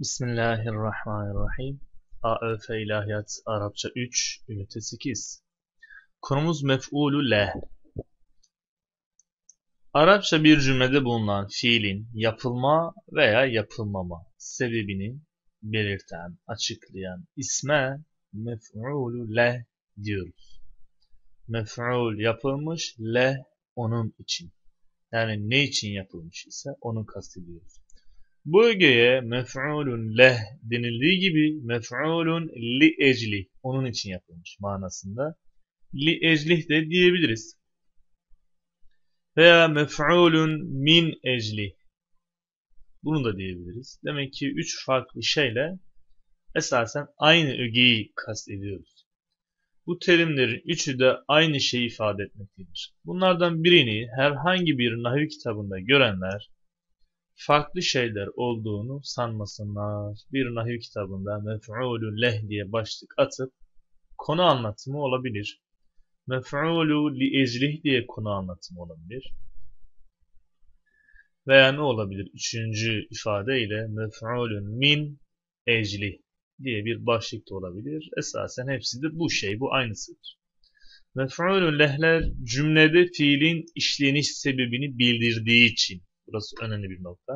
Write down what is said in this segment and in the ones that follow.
Bismillahirrahmanirrahim. AÖF İlahiyat Arapça 3 Ünite 8. Konumuz mef'ulü leh. Arapça bir cümlede bulunan fiilin yapılma veya yapılmama sebebini belirten, açıklayan isme mef'ulü leh diyoruz. Mef'ul yapılmış, leh onun için. Yani ne için yapılmış ise onu kastediyoruz. Bu ögeye mef'ulun leh denildiği gibi mef'ulun li eclih, onun için yapılmış manasında. Li eclih de diyebiliriz. Veya mef'ulun min eclih, bunu da diyebiliriz. Demek ki üç farklı şeyle esasen aynı ögeyi kastediyoruz. Bu terimlerin üçü de aynı şeyi ifade etmektedir. Bunlardan birini herhangi bir nahvi kitabında görenler farklı şeyler olduğunu sanmasınlar. Bir nahiv kitabında mef'ulü leh diye başlık atıp konu anlatımı olabilir. Mef'ulü li eclih diye konu anlatımı olabilir. Veya ne olabilir? Üçüncü ifadeyle mef'ulün min eclih diye bir başlık da olabilir. Esasen hepsi de bu şey, bu aynısıdır. Mef'ulü lehler cümlede fiilin işleniş sebebini bildirdiği için. Burası önemli bir nokta.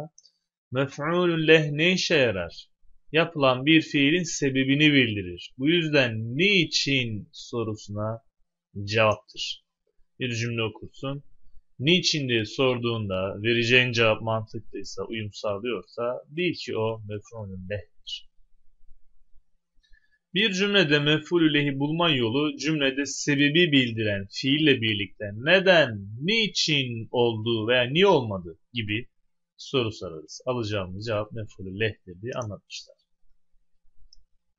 Mef'ulün leh ne işe yarar? Yapılan bir fiilin sebebini bildirir. Bu yüzden niçin sorusuna cevaptır. Bir cümle okursun. Niçin diye sorduğunda vereceğin cevap mantıklıysa, uyum sağlıyorsa bil ki o mef'ulün leh'tir. Bir cümlede mef'ulü leh'i bulma yolu cümlede sebebi bildiren fiille birlikte neden, niçin oldu veya niye olmadı gibi soru sorarız. Alacağımız cevap mef'ulü leh'tir diye anlatmışlar.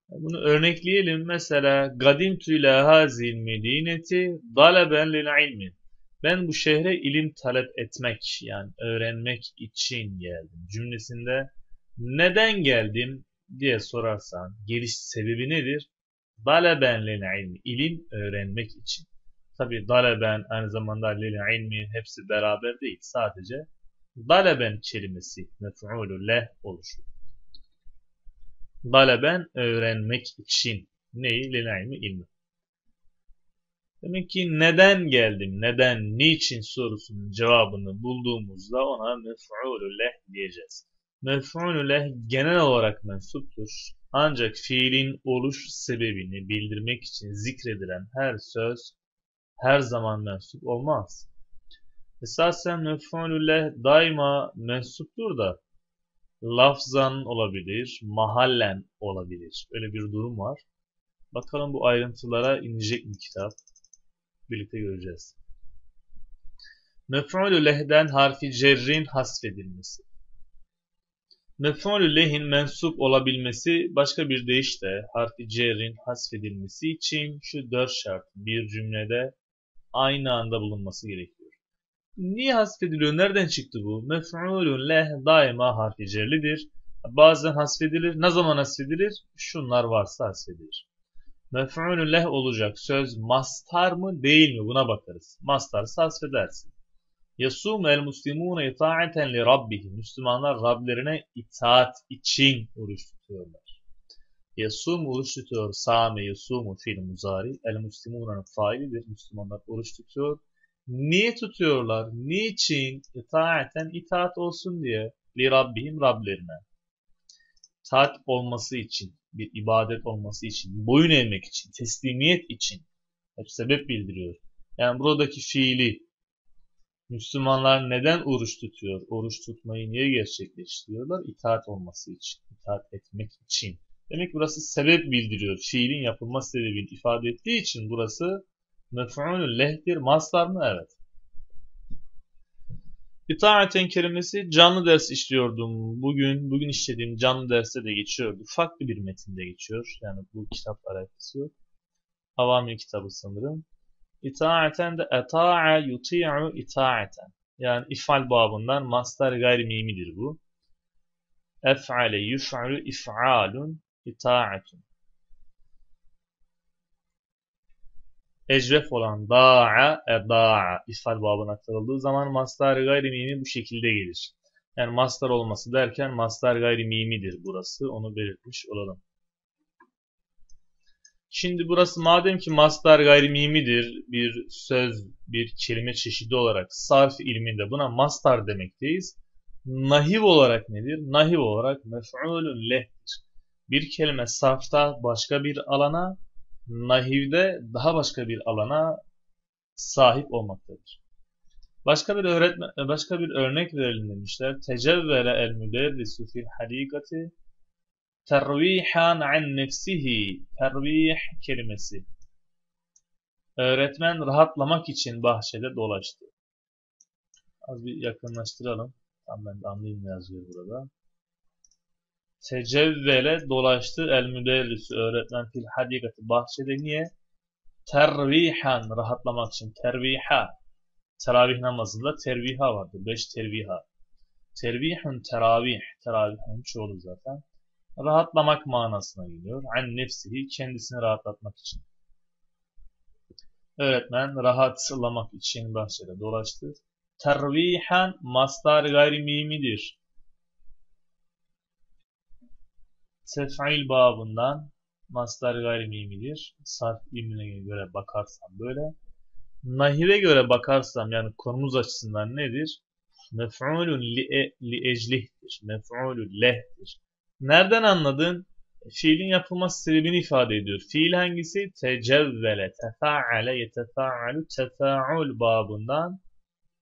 Bunu örnekleyelim. Mesela gadimtu ila hazil medineti dalaben lil ilmi. Ben bu şehre ilim talep etmek, yani öğrenmek için geldim cümlesinde neden geldim diye sorarsan geliş sebebi nedir? Dalaben lil ilmi, ilim öğrenmek için. Tabi dalaben aynı zamanda lil ilmi, hepsi beraber değil, sadece dalaben kelimesi mef'ulü leh oluşur. Dalaben öğrenmek için, neyi? Lil ilmi, ilmi. Demek ki neden geldim, neden, niçin sorusunun cevabını bulduğumuzda ona mef'ulü leh diyeceğiz. Mef'ulü leh genel olarak mensuptur. Ancak fiilin oluş sebebini bildirmek için zikredilen her söz her zaman mensup olmaz. Esasen mef'ulü leh daima mensuptur da lafzan olabilir, mahallen olabilir. Öyle bir durum var. Bakalım bu ayrıntılara inecek mi kitap? Birlikte göreceğiz. Mef'ulü leh'den harfi cerrin hasfedilmesi. Mef'ulü leh'in mensup olabilmesi, başka bir deyişle harfi cer'in hasfedilmesi için şu dört şart bir cümlede aynı anda bulunması gerekiyor. Niye hasfediliyor? Nereden çıktı bu? Mef'ulü leh daima harfi cer'lidir. Bazen hasfedilir. Ne zaman hasfedilir? Şunlar varsa hasfedilir. Mef'ulü leh olacak söz mastar mı değil mi? Buna bakarız. Mastarsa hasfedersin. يَسُومَ الْمُسْلِمُونَ اِطَاعَةً لِرَبِّهِ Müslümanlar Rablerine itaat için oruç tutuyorlar. يَسُومُ oruç tutuyor. سَامَ يَسُومُ fiil muzari. El-Müslümuna'nın failidir. Müslümanlar oruç tutuyor. Niye tutuyorlar? Niçin? İtaaten, itaat olsun diye. لِرَبِّهِمْ Rablerine. İtaat olması için, bir ibadet olması için, boyun eğmek için, teslimiyet için. Hep sebep bildiriyor. Yani buradaki fiili Müslümanlar neden oruç tutuyor? Oruç tutmayı niye gerçekleştiriyorlar? İtaat olması için, itaat etmek için. Demek ki burası sebep bildiriyor. Fiilin yapılma sebebini ifade ettiği için burası mef'ulü leh'tir. Mastar mı? Evet. İtaaten kelimesi canlı ders işliyordum. Bugün işlediğim canlı derste de geçiyordu. Farklı bir metinde geçiyor. Yani bu kitapla alakası yok. Havami kitabı sanırım. İtaaten de eta'a yuti'u itaaten. Yani ifal babından mastar gayrimimidir bu. Ef'ale yuf'alu if'alun itaaten. Ecref olan da'a eda'a ifal babına aktarıldığı zaman mastar gayrimimi bu şekilde gelir. Yani mastar olması derken mastar gayri mimidir burası. Onu belirtmiş olalım. Şimdi burası madem ki mastar gayri mimidir, bir söz, bir kelime çeşidi olarak sarf ilminde buna mastar demekteyiz. Nahiv olarak nedir? Nahiv olarak mef'ulun leh'tir. Bir kelime sarfta başka bir alana, nahivde daha başka bir alana sahip olmaktadır. Başka bir örnek verelim demişler. Tecevvele el müderrisu fil hadikati tervihan an nefsihi. Tervih kelimesi. Öğretmen rahatlamak için bahçede dolaştı. Az bir yakınlaştıralım. Tam ben de anlayayım ne yazıyor burada. Tecevvele dolaştı el müderrisu öğretmen fil hadikati bahçede niye? Tervihan rahatlamak için. Terviha. Teravih namazında terviha vardı. 5 terviha. Tervihun teravih. Teravihun çoğulu zaten. Rahatlamak manasına geliyor. An nefsihi kendisini rahatlatmak için. Öğretmen rahatlamak için bahçede dolaştı. Tervihan mastar gayri mimidir. Tef'il babından mastar gayri mimidir. Sarf ilmine göre bakarsam böyle. Nahive göre bakarsam yani konumuz açısından nedir? Mef'ulun li eclih'tir. Mef'ulun leh'tir. Nereden anladın? Fiilin yapılması sebebini ifade ediyor. Fiil hangisi? Tecevvele, tefa'ale, yetefa'alu, tefa'ul babından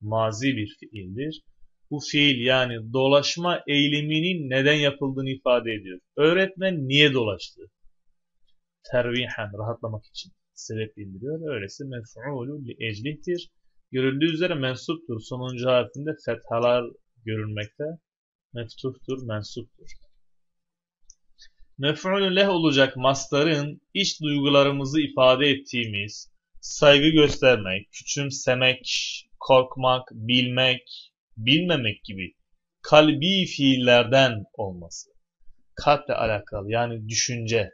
mazi bir fiildir. Bu fiil yani dolaşma eyleminin neden yapıldığını ifade ediyor. Öğretmen niye dolaştı? Tervihen, rahatlamak için. Sebep bildiriyor. Öylesi mef'ulü li eclih'tir. Görüldüğü üzere mensuptur. Sonuncu harfinde fethalar görülmekte. Meftuhtur, mensuptur. Mef'ulü leh olacak mastarın iç duygularımızı ifade ettiğimiz saygı göstermek, küçümsemek, korkmak, bilmek, bilmemek gibi kalbi fiillerden olması. Kalple alakalı yani düşünce.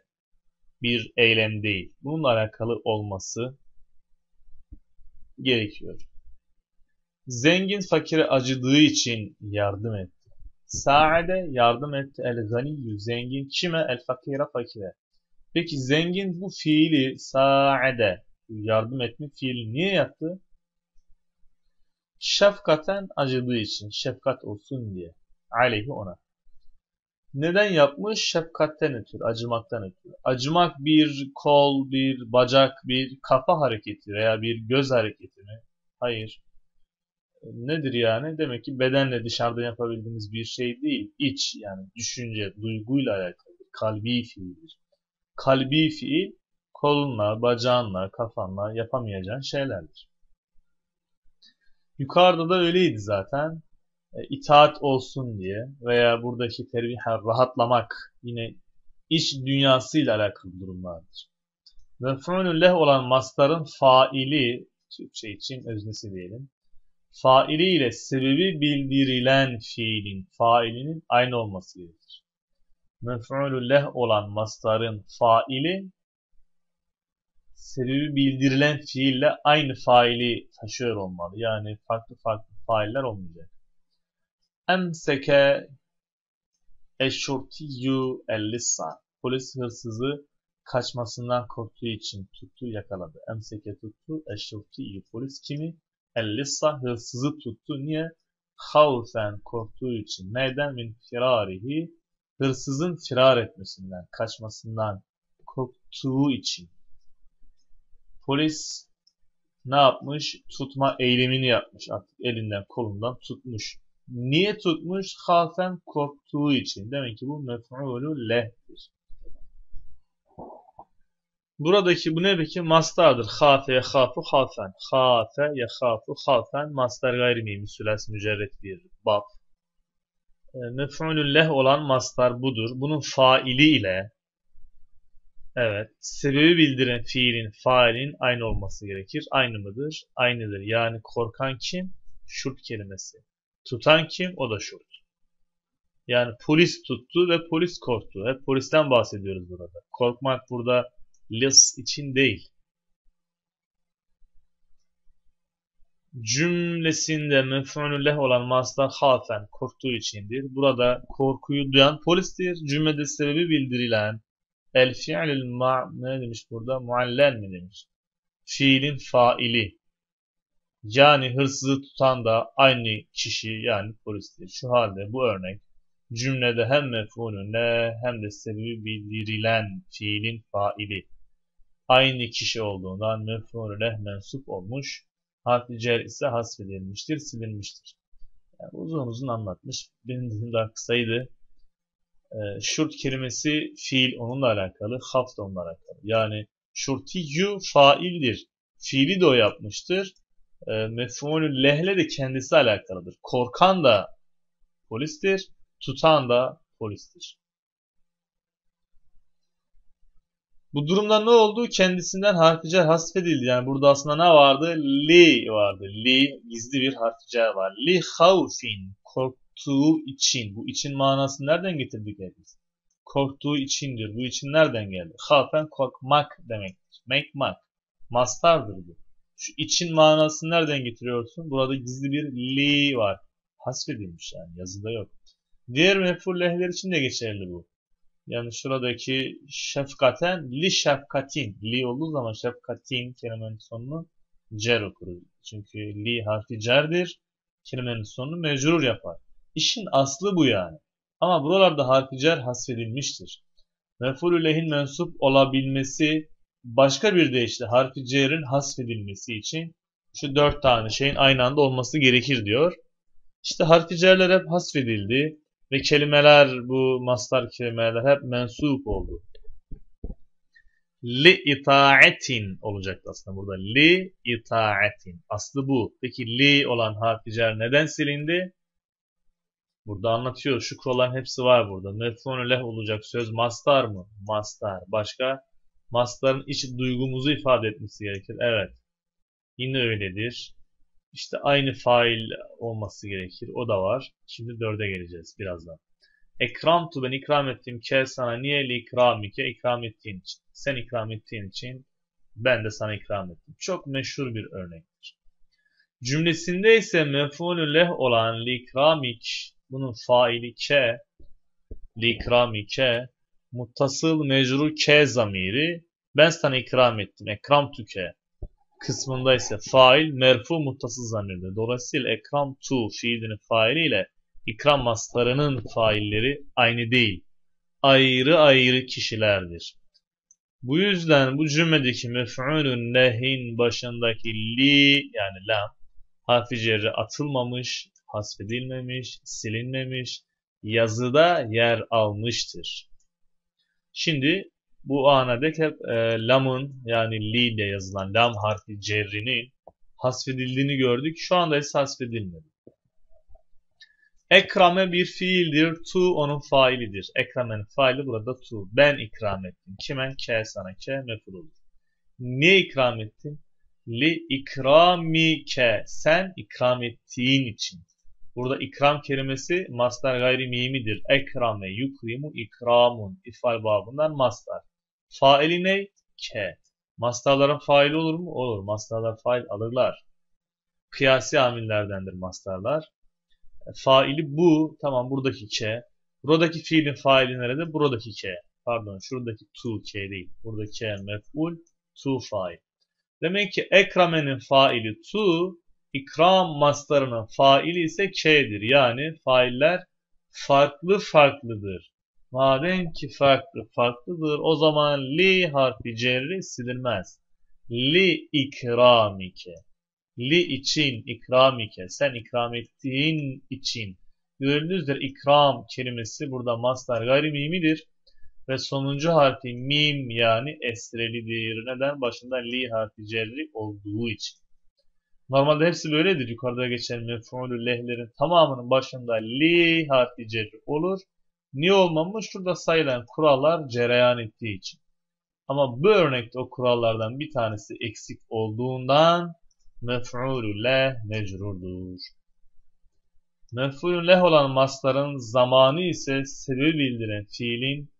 Bir eylem değil. Bununla alakalı olması gerekiyor. Zengin fakire acıdığı için yardım etti. Sa'ade yardım etti. El ganiyyü zengin kime? El fakire fakire. Peki zengin bu fiili sa'ade yardım etme fiili niye yaptı? Şefkaten acıdığı için. Şefkat olsun diye. Aleyhi ona. Neden yapmış? Şefkatten ötürü, acımaktan ötürü. Acımak bir kol, bir bacak, bir kafa hareketi veya bir göz hareketi mi? Hayır. Nedir yani? Demek ki bedenle dışarıda yapabildiğimiz bir şey değil. İç yani düşünce, duyguyla alakalı. Kalbi fiildir. Kalbi fiil kolunla, bacağınla, kafanla yapamayacağın şeylerdir. Yukarıda da öyleydi zaten. İtaat olsun diye veya buradaki terviha rahatlamak yine iç dünyasıyla alakalı durumlardır. Mef'ulün leh olan mastarın faili, Türkçe için öznesi diyelim, faili ile sebebi bildirilen fiilin, failinin aynı olması gerekir. Mef'ulün leh olan mastarın faili, sebebi bildirilen fiille aynı faili taşıyor olmalı. Yani farklı farklı failler olmayacak. Emseke eşşurtiyyü el-lissa. Polis hırsızı kaçmasından korktuğu için tuttu, yakaladı. Emseke tuttu, eşşurtiyyü. Polis kimi? El-lissa hırsızı tuttu. Niye? Havfen korktuğu için. Neden? Min firarihi. Hırsızın firar etmesinden, kaçmasından korktuğu için. Polis ne yapmış? Tutma eylemini yapmış. Artık elinden kolundan tutmuş. Niye tutmuş? Hafen korktuğu için. Demek ki bu mef'ulü leh'tir. Buradaki bu ne peki? Mastardır. Hafe yehâfu hafen. Hafe yehâfu hafen. Mastar gayri mimi süles mücerret bir bab. Mef'ulü leh olan mastar budur. Bunun faili ile evet, sebebi bildiren fiilin, failin aynı olması gerekir. Aynı mıdır? Aynıdır. Yani korkan kim? Şurt kelimesi. Tutan kim? O da şurt. Yani polis tuttu ve polis korktu. Hep polisten bahsediyoruz burada. Korkmak burada lis için değil. cümlesinde mef'ulullah olan masdar hafen korktuğu içindir. Burada korkuyu duyan polistir. Cümlede sebebi bildirilen el fiilil ne demiş burada? Muallen mi demiş? Fiilin faili. Yani hırsızı tutan da aynı kişi yani polistir. Şu halde bu örnek cümlede hem mef'ulüne hem de sebebi bildirilen fiilin faili aynı kişi olduğundan mef'ulüne mensup olmuş. Harf-i cer ise hasfedilmiştir, silinmiştir. Yani uzun uzun anlatmış. Benim dediğim daha kısaydı. Şurt kelimesi fiil onunla alakalı, haft onunla alakalı. Yani şurtiyyü faildir. Fiili de o yapmıştır. Mef'ulü lehle de kendisi alakalıdır. Korkan da polistir, tutan da polistir. Bu durumda ne oldu? Kendisinden harf-i cer hasfedildi. Yani burada aslında ne vardı? Li vardı. Li gizli bir harf-i cer var. Li havfin korktuğu için. Bu için manasını nereden getirdik biz? Korktuğu içindir. Bu için nereden geldi? Havfen korkmak demektir. Mekmak. Mastardır bu. Şu için manasını nereden getiriyorsun? Burada gizli bir li var. Hasfedilmiş yani yazıda yok. Diğer mef'ul lehler için de geçerli bu. Yani şuradaki şefkaten li şefkatin. Li olduğu zaman şefkatin kelimenin sonunu cer okuruz. Çünkü li harfi cerdir. Kelimenin sonunu mecrur yapar. İşin aslı bu yani. Ama buralarda harfi cer hasfedilmiştir. Mef'ulü lehin mensup olabilmesi başka bir deyişle harfi cer'in hasfedilmesi için şu 4 tane şeyin aynı anda olması gerekir diyor. İşte harfi cer'ler hep hasfedildi. Ve kelimeler, bu mastar kelimeler hep mensup oldu. Li itaatin olacaktı aslında burada. Li itaatin. Aslı bu. Peki li olan harf-i cer neden silindi? Burada anlatıyor. Şu kuralların hepsi var burada. Mef'ulü leh olacak söz mastar mı? Mastar. Başka? Mastarın iç duygumuzu ifade etmesi gerekir. Evet. Yine öyledir. İşte aynı fail olması gerekir. O da var. Şimdi 4'e geleceğiz birazdan. Ekramtu ben ikram ettim ke sana niye li ikramike ikram ettiğin için. Sen ikram ettiğin için ben de sana ikram ettim. Çok meşhur bir örnektir. Cümlesinde ise mef'ulü leh olan li ikramik bunun faili ke li ikramike muttasıl mecrur ke zamiri ben sana ikram ettim. Ekramtu ke kısmında ise fail merfu muttasıl zamirdir. Dolayısıyla ekram tu fiilinin failiyle ikram mastarının failleri aynı değil. Ayrı ayrı kişilerdir. Bu yüzden bu cümledeki mef'ulün lehin başındaki li yani lam harf-i cerre atılmamış, hasfedilmemiş, silinmemiş, yazıda yer almıştır. Şimdi bu ana dek hep lamın yani li ile yazılan lam harfi cerrinin hasfedildiğini gördük. Şu anda ise hasfedilmedi. Ekrame bir fiildir. Tu onun failidir. Ekramenin faili burada tu. Ben ikram ettim. Kimen? Ke sana. Ke mef'ul olur. Niye ikram ettin? Li ikramike. Sen ikram ettiğin için. Burada ikram kelimesi mastar gayri mimidir. Ekrame yukrimu ikramun. İfal babından mastar. Faili ne? Ke. Mastarların faili olur mu? Olur. Mastarlar fail alırlar. Kıyasi amillerdendir mastarlar. Faili bu. Tamam buradaki ke. Buradaki fiilin faili nerede? Buradaki ke. Pardon şuradaki tu ke değil. Buradaki ke mef'ul. Tu fail. Demek ki ekramenin faili tu. İkram mastarının faili ise ke'dir. Yani failler farklı farklıdır. Madem ki farklı farklıdır o zaman li harfi cerri silinmez. Li ikramike. Li için ikramike. Sen ikram ettiğin için. Gördüğünüz üzere ikram kelimesi burada mastar gayri mimidir. Ve sonuncu harfi mim yani esrelidir. Neden? Başında li harfi cerri olduğu için. Normalde hepsi böyledir. Yukarıda geçen mef'ulü lehlerin tamamının başında li harfi cerri olur. Niye olmamış? Şurada sayılan kurallar cereyan ettiği için. Ama bu örnekte o kurallardan bir tanesi eksik olduğundan mef'ulü leh mecrurdur. Mef'ulü leh olan masların zamanı ise sebebi bildiren fiilin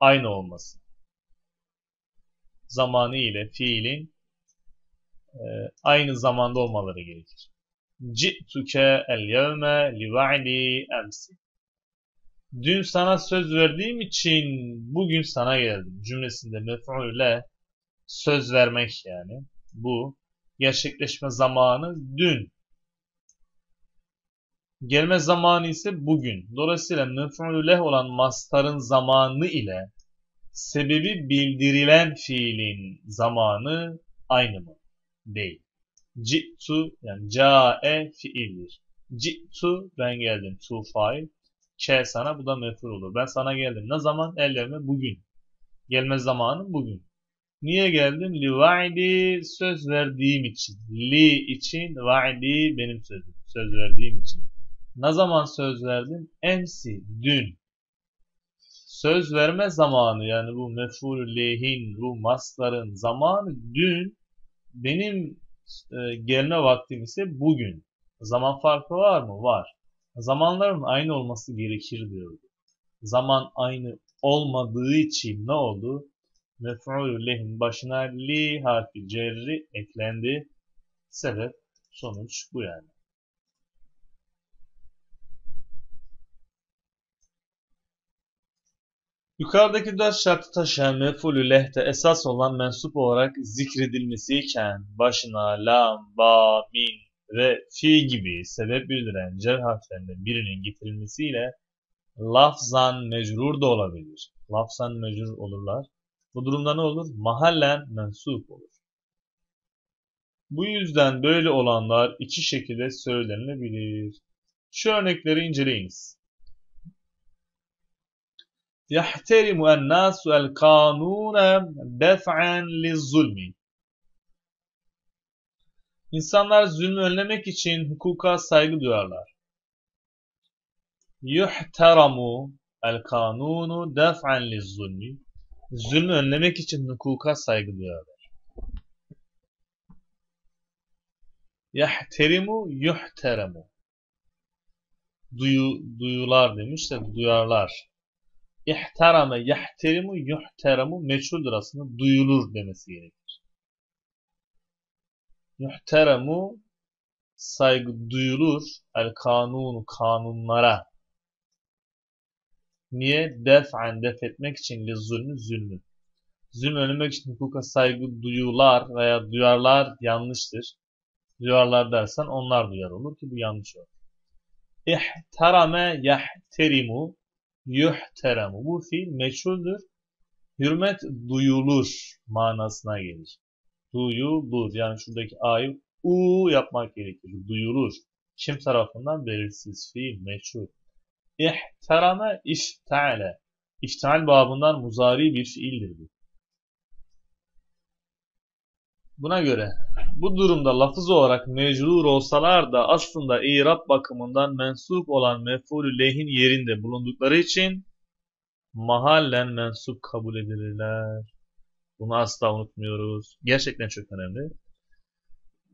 aynı olması. Zamanı ile fiilin aynı zamanda olmaları gerekir. Ci'tuke el-yevme li-va'di emsi. Dün sana söz verdiğim için bugün sana geldim. Cümlesinde mef'ule söz vermek yani. Bu gerçekleşme zamanı dün. Gelme zamanı ise bugün. Dolayısıyla mef'ule olan mastarın zamanı ile sebebi bildirilen fiilin zamanı aynı mı? Değil. Ci'tu yani ca'e fiildir. Ci'tu ben geldim. Tu fail. Ke sana bu da mef'ul olur. Ben sana geldim. Ne zaman? El-yevme bugün. Gelme zamanı bugün. Niye geldim? Li va'di söz verdiğim için. Li için va'di benim sözüm. Söz verdiğim için. Ne zaman söz verdim? Emsi dün. Söz verme zamanı yani bu mef'ul lehin bu masların zamanı dün. Benim gelme vaktim ise bugün. Zaman farkı var mı? Var. Zamanların aynı olması gerekir diyordu. Zaman aynı olmadığı için ne oldu? Mef'ulü leh'in başına li harfi cerri eklendi. Sebep, sonuç bu yani. Yukarıdaki 4 şartı taşıyan mef'ulü leh'te esas olan mensup olarak zikredilmesiyken başına lam, ba, min ve fi gibi sebep bildiren cer harflerinden birinin getirilmesiyle lafzan mecrur da olabilir. Lafzan mecrur olurlar. Bu durumda ne olur? Mahallen mensup olur. Bu yüzden böyle olanlar iki şekilde söylenebilir. Şu örnekleri inceleyiniz. يَحْتَرِمُ النَّاسُ الْقَانُونَ دَفْعًا لِلظُّلْمِ İnsanlar zulmü önlemek için hukuka saygı duyarlar. يُحْتَرَمُ الْقَانُونُ دَفْعًا لِلظُّلْمِ Zulmü önlemek için hukuka saygı duyarlar. يَحْتَرِمُ يُحْتَرَمُ Duyular demişler, duyarlar. İhtarame, yahterimu, yuhteramu meçhuldür aslında. Duyulur demesi gerekir. Yuhteramu saygı duyulur. El-kanunu, kanunlara. Niye? Def'an, def etmek için. Li-zulmü, zulmü. Zulmü önlemek için hukuka saygı duyular veya duyarlar yanlıştır. Duyarlar dersen onlar duyar olur ki bu yanlış olur. İhtarame, yahterimu. Yuhteramu. Bu fiil meçhuldür. Hürmet duyulur manasına gelir. Duyulur. Yani şuradaki a'yı u yapmak gerekir. Duyulur. Kim tarafından? Belirsiz fiil meçhul. İhterame ifteale. İfteal babından muzari bir fiildir bu. Buna göre bu durumda lafız olarak mecrur olsalar da aslında i'rab bakımından mensup olan mef'ulü leh'in yerinde bulundukları için mahallen mensup kabul edilirler. Bunu asla unutmuyoruz. Gerçekten çok önemli.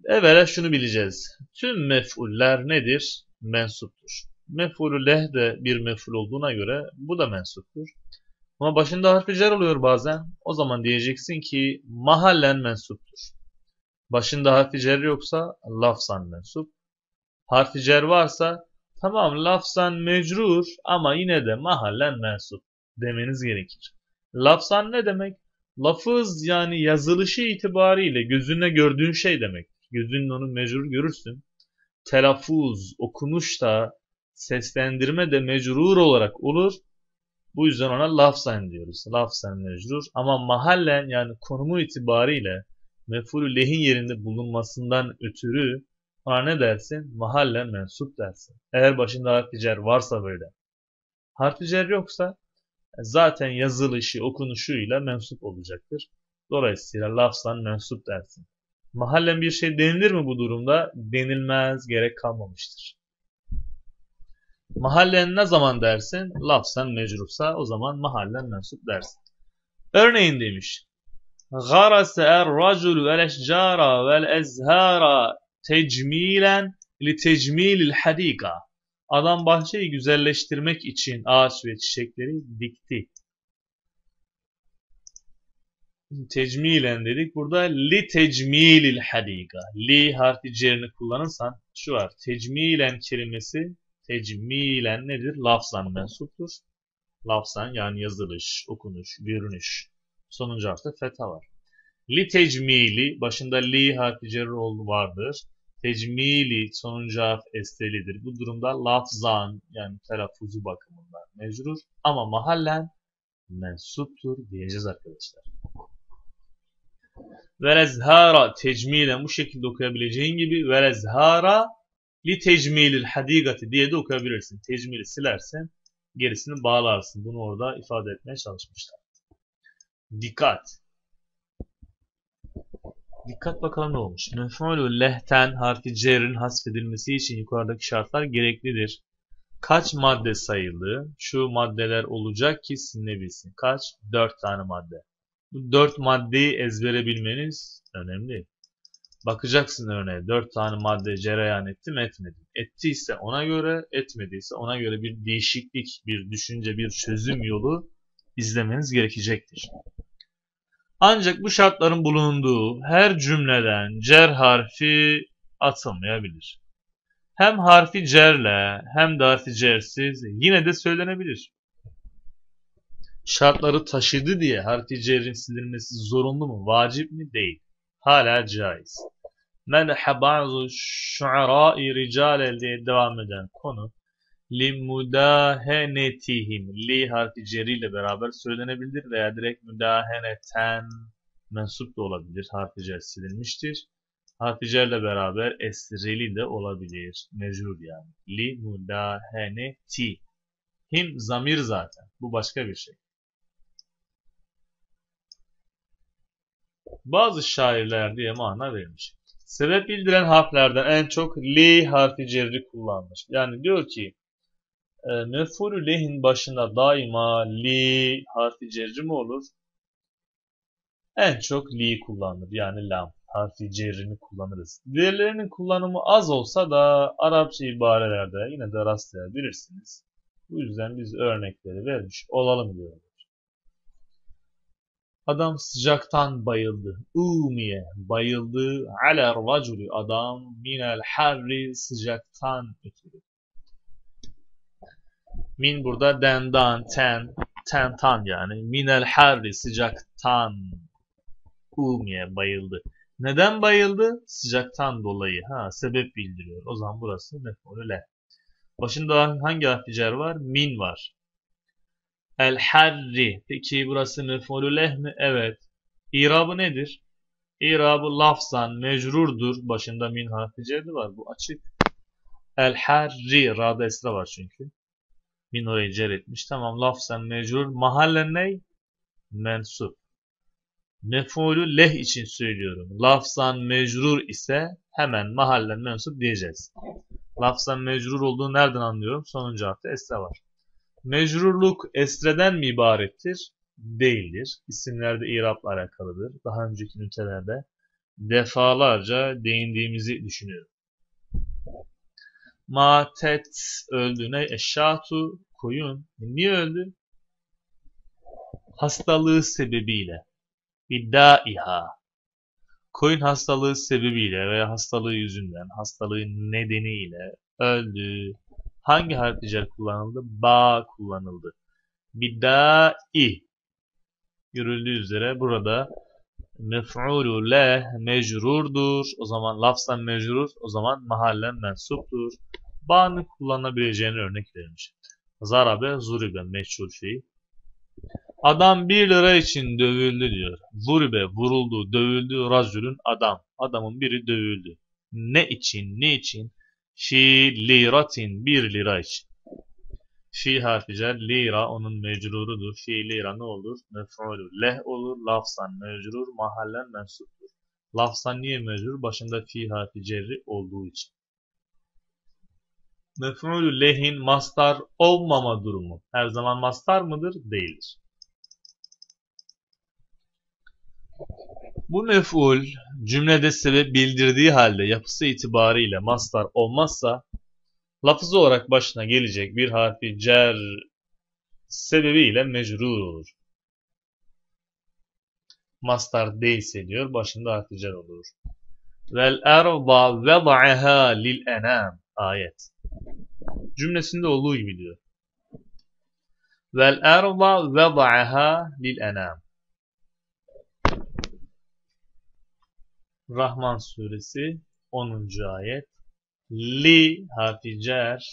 Evvela şunu bileceğiz. Tüm mef'uller nedir? Mensuptur. Mef'ulü leh de bir mef'ul olduğuna göre bu da mensuptur. Ama başında harf-i cer oluyor bazen. O zaman diyeceksin ki mahallen mensuptur. Başında harf-i cer yoksa lafzan mensup. Harf-i cer varsa tamam lafzan mecrur ama yine de mahallen mensup demeniz gerekir. Lafzan ne demek? Lafız yani yazılışı itibariyle gözünle gördüğün şey demek. Gözünle onu mecrur görürsün. Telaffuz, okunuş da, seslendirme de mecrur olarak olur. Bu yüzden ona lafzan diyoruz. Lafzan mecrur ama mahallen yani konumu itibariyle mef'ulü leh'in yerinde bulunmasından ötürü ona ne dersin? Mahallen mensup dersin. Eğer başında harf-i cer varsa böyle. Harf-i cer yoksa zaten yazılışı, okunuşuyla mensup olacaktır. Dolayısıyla lafzan mensup dersin. Mahallen bir şey denilir mi bu durumda? Denilmez, gerek kalmamıştır. Mahallen ne zaman dersin? Lafzan mecrursa o zaman mahallen mensup dersin. Örneğin demiş. Garase er-raculu vel-eşcara vel-ezhara tecmilen li tecmilil hadika. Adam bahçeyi güzelleştirmek için ağaç ve çiçekleri dikti. tecmilen dedik. Burada li tecmilil hadika. Li harfi cerini kullanırsan şu var. Tecmilen kelimesi tecmilen nedir? Lafzan mensuptur. Lafzan yani yazılış, okunuş, görünüş. Sonuncu harfte fetha var. Li tecmili başında li harfi cerri vardır. Tecmili sonuncu harf esteridir. Bu durumda lafzan yani telaffuzu bakımından mecrur ama mahallen mensuptur diyeceğiz arkadaşlar. Velezhara tecmilen bu şekilde okuyabileceğin gibi velezhara li tecmilil hadikati diye de okuyabilirsin. Tecmili silersin, gerisini bağlarsın. Bunu orada ifade etmeye çalışmışlar. Dikkat. Dikkat bakalım ne olmuş. Mef'ulü lehten harfi cer'in hasfedilmesi için yukarıdaki şartlar gereklidir. Kaç madde sayıldı? Şu maddeler olacak ki silinebilsin. Kaç? 4 tane madde. Bu 4 maddeyi ezbere bilmeniz önemli. Bakacaksın örneğe 4 tane madde cereyan etti mi etmedi. Ettiyse ona göre, etmediyse ona göre bir değişiklik, bir düşünce, bir çözüm yolu izlemeniz gerekecektir. Ancak bu şartların bulunduğu her cümleden cer harfi atılmayabilir. Hem harfi cerle hem de harfi cersiz yine de söylenebilir. Şartları taşıdı diye harfi cer'in silinmesi zorunlu mu, vacip mi? Değil. Hala caiz. Menhe ba'zu şu'ara'i ricale diye devam eden konu li mudahenetihim li harfi ceriyle beraber söylenebilir veya direkt müdaheneten mensup da olabilir. Harfi cer silinmiştir. Harfi cerle beraber esrili de olabilir. Mecrur yani. Li mudahenetihim zamir zaten. Bu başka bir şey. Bazı şairler diye mana vermiş. Sebep bildiren harflerden en çok li harfi cerri kullanmış. Yani diyor ki mef'ulü leh'in başında daima li harfi cerri mi olur? En çok li kullanılır. Yani lam harfi cerrini kullanırız. Diğerlerinin kullanımı az olsa da Arapça ibarelerde yine de rastlayabilirsiniz. Bu yüzden biz örnekleri vermiş olalım diyoruz. Adam sıcaktan bayıldı. Umiye bayıldı. Ala raculi adam minel harri sıcaktan ötürü. Min burada dendan ten yani minel harri sıcaktan umiye bayıldı. Neden bayıldı? Sıcaktan dolayı. Sebep bildiriyor. O zaman burası mef'ulü leh. Başında hangi harfi cer var? Min var. El harri. Peki burası mef'ulü leh mi? Evet. İrabı nedir? İrabı lafzan mecrurdur. Başında min harfi cerri var. Bu açık. El harri. Ra'da esra var çünkü. Min orayı cer etmiş. Tamam. Lafzan mecrur. Mahallen ney? Mensup. Mef'ulü leh için söylüyorum. Lafzan mecrur ise hemen mahallen mensup diyeceğiz. Lafzan mecrur olduğunu nereden anlıyorum? Sonuncu harfte esra var. Mecrurluk esreden mi ibarettir? Değildir. İsimlerde irapla alakalıdır. Daha önceki nitelerde defalarca değindiğimizi düşünüyorum. Matet öldü. Ne? Eşşatu koyun. Niye öldü? Hastalığı sebebiyle. İddaiha. Koyun hastalığı sebebiyle veya hastalığı yüzünden, hastalığı nedeniyle öldü. Hangi harf cer kullanıldı? Ba kullanıldı. Bidai. Görüldüğü üzere burada mef'ulü leh mecrurdur. O zaman lafzan mecrur, o zaman mahallen mensuptur. Ba'nı kullanabileceğini örnek vermiş. Zarabe, zuribe, meçhul fiil. Adam 1 lira için dövüldü diyor. Zuribe, vuruldu, dövüldü, racülün adam. Adamın biri dövüldü. Ne için, ne için? Fi liratin 1 lira için. Fi harfi cer lira onun mecrurudur. Fi lira ne olur? Mef'ulü leh olur. Lafzan mecrur, mahallen mensuptur. Lafzan niye mecrur? Başında fi harfi cerri olduğu için. Mef'ulü leh'in mastar olmama durumu her zaman mastar mıdır? Değildir. Bu mef'ul cümlede sebep bildirdiği halde yapısı itibariyle mastar olmazsa lafız olarak başına gelecek bir harfi cer sebebiyle mecrur olur. mastar değilse diyor başında articer olur. Vel erda veda'aha lil enam ayet cümlesinde olduğu gibi diyor. Vel erda veda'aha lil enam. Rahman suresi 10. ayet. Li harfi cer,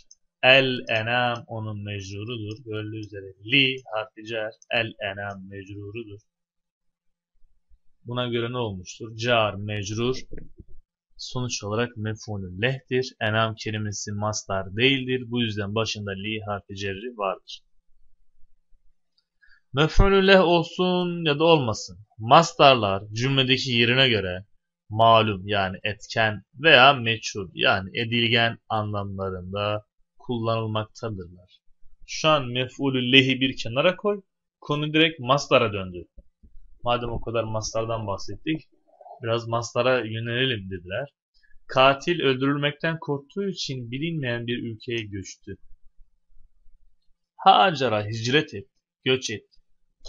el enam onun mecrurudur. Gördüğünüz üzere li harfi cer, el enam mecrurudur. Buna göre ne olmuştur? Car mecrur sonuç olarak mef'ulün leh'tir. Enam kelimesi masdar değildir. Bu yüzden başında li harfi cerri vardır. Mef'ulün leh olsun ya da olmasın, masdarlar cümledeki yerine göre malum yani etken veya meçhul yani edilgen anlamlarında kullanılmaktadırlar. Şu an mef'ulü lehi bir kenara koy. Konu direkt masdara döndü. Madem o kadar masdardan bahsettik, biraz masdara yönelelim dediler. Katil öldürülmekten korktuğu için bilinmeyen bir ülkeye göçtü. Hacara hicret etti, göç etti,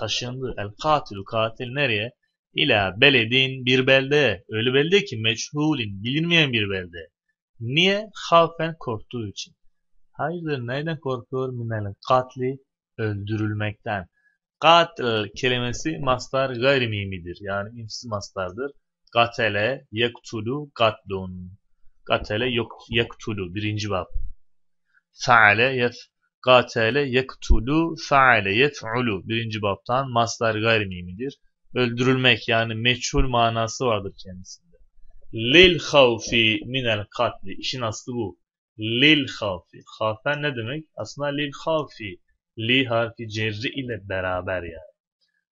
taşındı. El katilu katil nereye? İla beledin bir belde. Öyle belde ki meçhulin bilinmeyen bir belde. Niye? Havfen korktuğu için. Hayırdır neyden korkuyor? Minel katli öldürülmekten. Katl kelimesi mastar gayri mimidir. Yani imsiz mastardır. Katele yektulu katlun. Katele yektulu. Birinci bab. Faale yef. Katele yektulu faale yef'ulu. Birinci babtan mastar gayri mimidir. Öldürülmek yani meçhul manası vardır kendisinde. Lil havfi minel katli. İşin aslı bu. Lil havfi. Havfen ne demek? Aslında lil havfi. Li harfi cerri ile beraber yani.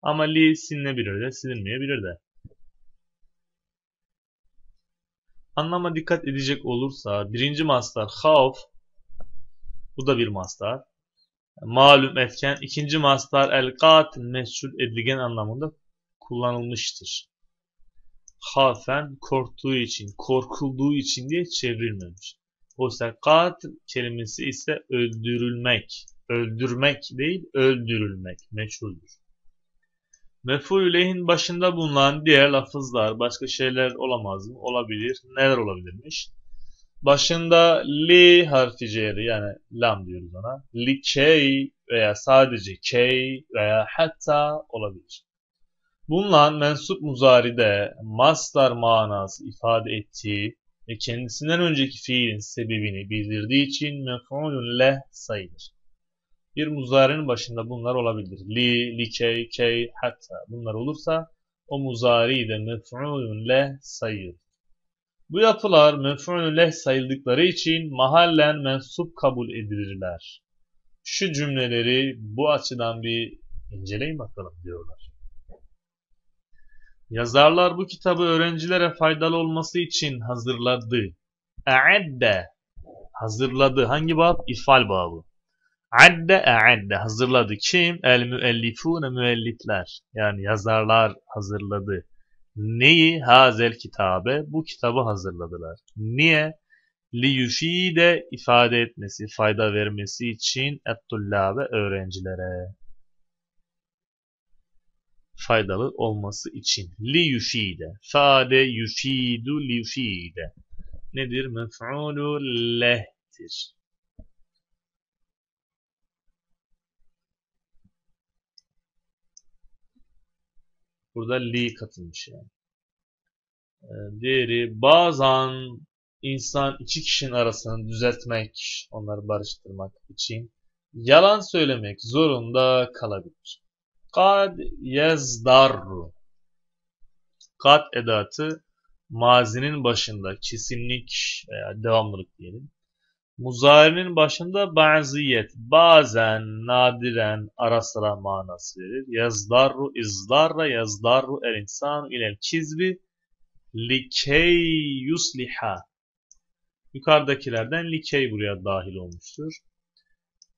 Ama li silinebilir de silinmeyebilir de. Anlama dikkat edecek olursa birinci mastar havf. Bu da bir mastar. Malum etken. İkinci mastar el katil meçhul edilgen anlamında kullanılmıştır. Hafen korktuğu için, korkulduğu için diye çevrilmemiş. Oysa katil kelimesi ise öldürülmek. Öldürmek değil, öldürülmek. Meçhuldür. Mef'ulü leh'in başında bulunan diğer lafızlar, başka şeyler olamaz mı? Olabilir. Neler olabilirmiş? Başında li harfi cerri yani lam diyoruz ona. Li key veya sadece key veya hatta olabilir. Bununla mensup muzaride masdar manası ifade ettiği ve kendisinden önceki fiilin sebebini bildirdiği için mef'ulün leh sayılır. Bir muzarinin başında bunlar olabilir. Li, likey, key, hatta bunlar olursa o muzari de mef'ulün leh sayılır. Bu yapılar mef'ulün leh sayıldıkları için mahallen mensup kabul edilirler. Şu cümleleri bu açıdan bir inceleyin bakalım diyorlar. Yazarlar bu kitabı öğrencilere faydalı olması için hazırladı. A'adde hazırladı. Hangi bab? İfal babı. A'adde hazırladı. Kim? El müellifune müellifler. Yani yazarlar hazırladı. Neyi? Hazel kitabe. Bu kitabı hazırladılar. Niye? Li yufide ifade etmesi, fayda vermesi için ettullabe öğrencilere. Faydalı olması için. Li yufide. Fade yufidu li yufide. Nedir? Mef'ulü leh'tir. Burada li katılmış yani. Diğeri bazen insan iki kişinin arasını düzeltmek, onları barıştırmak için yalan söylemek zorunda kalabilir. Kad yazdarru. Kad edatı mazinin başında kesinlik veya devamlılık diyelim. Muzari'nin başında baziyet, bazen, nadiren, ara sıra manası verir. Yazdarru izdarra yazdarru el insan ile kizbi likey yusliha. Yukarıdakilerden likey buraya dahil olmuştur.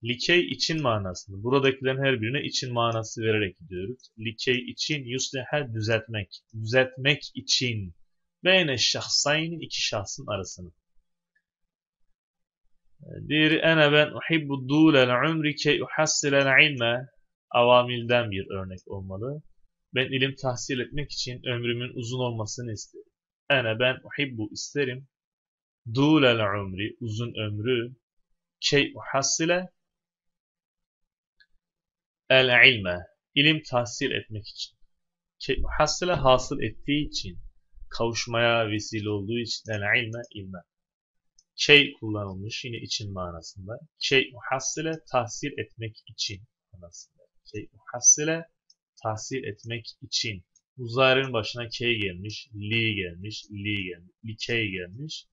Likey için manasını. Buradakilerin her birine için manası vererek gidiyoruz. Likey için yusliha düzeltmek. Düzeltmek için. Beyne şahsaynin iki şahsın arasını. Diğeri ene ben uhibbu dûlel umri key uhassilen ilme. Avamilden bir örnek olmalı. Ben ilim tahsil etmek için ömrümün uzun olmasını isterim. Ene ben uhibbu isterim. Dûlel umri uzun ömrü. Şey uhassile el ilme ilim tahsil etmek için. Şey uhassile hasıl ettiği için. Kavuşmaya vesile olduğu için el ilme ilme. Şey kullanılmış yine için manasında. Şey uhassile tahsil etmek için manasında. Şey uhassile tahsil etmek için. Muzari'nin başına k gelmiş, li gelmiş, li gelmiş, likey gelmiş,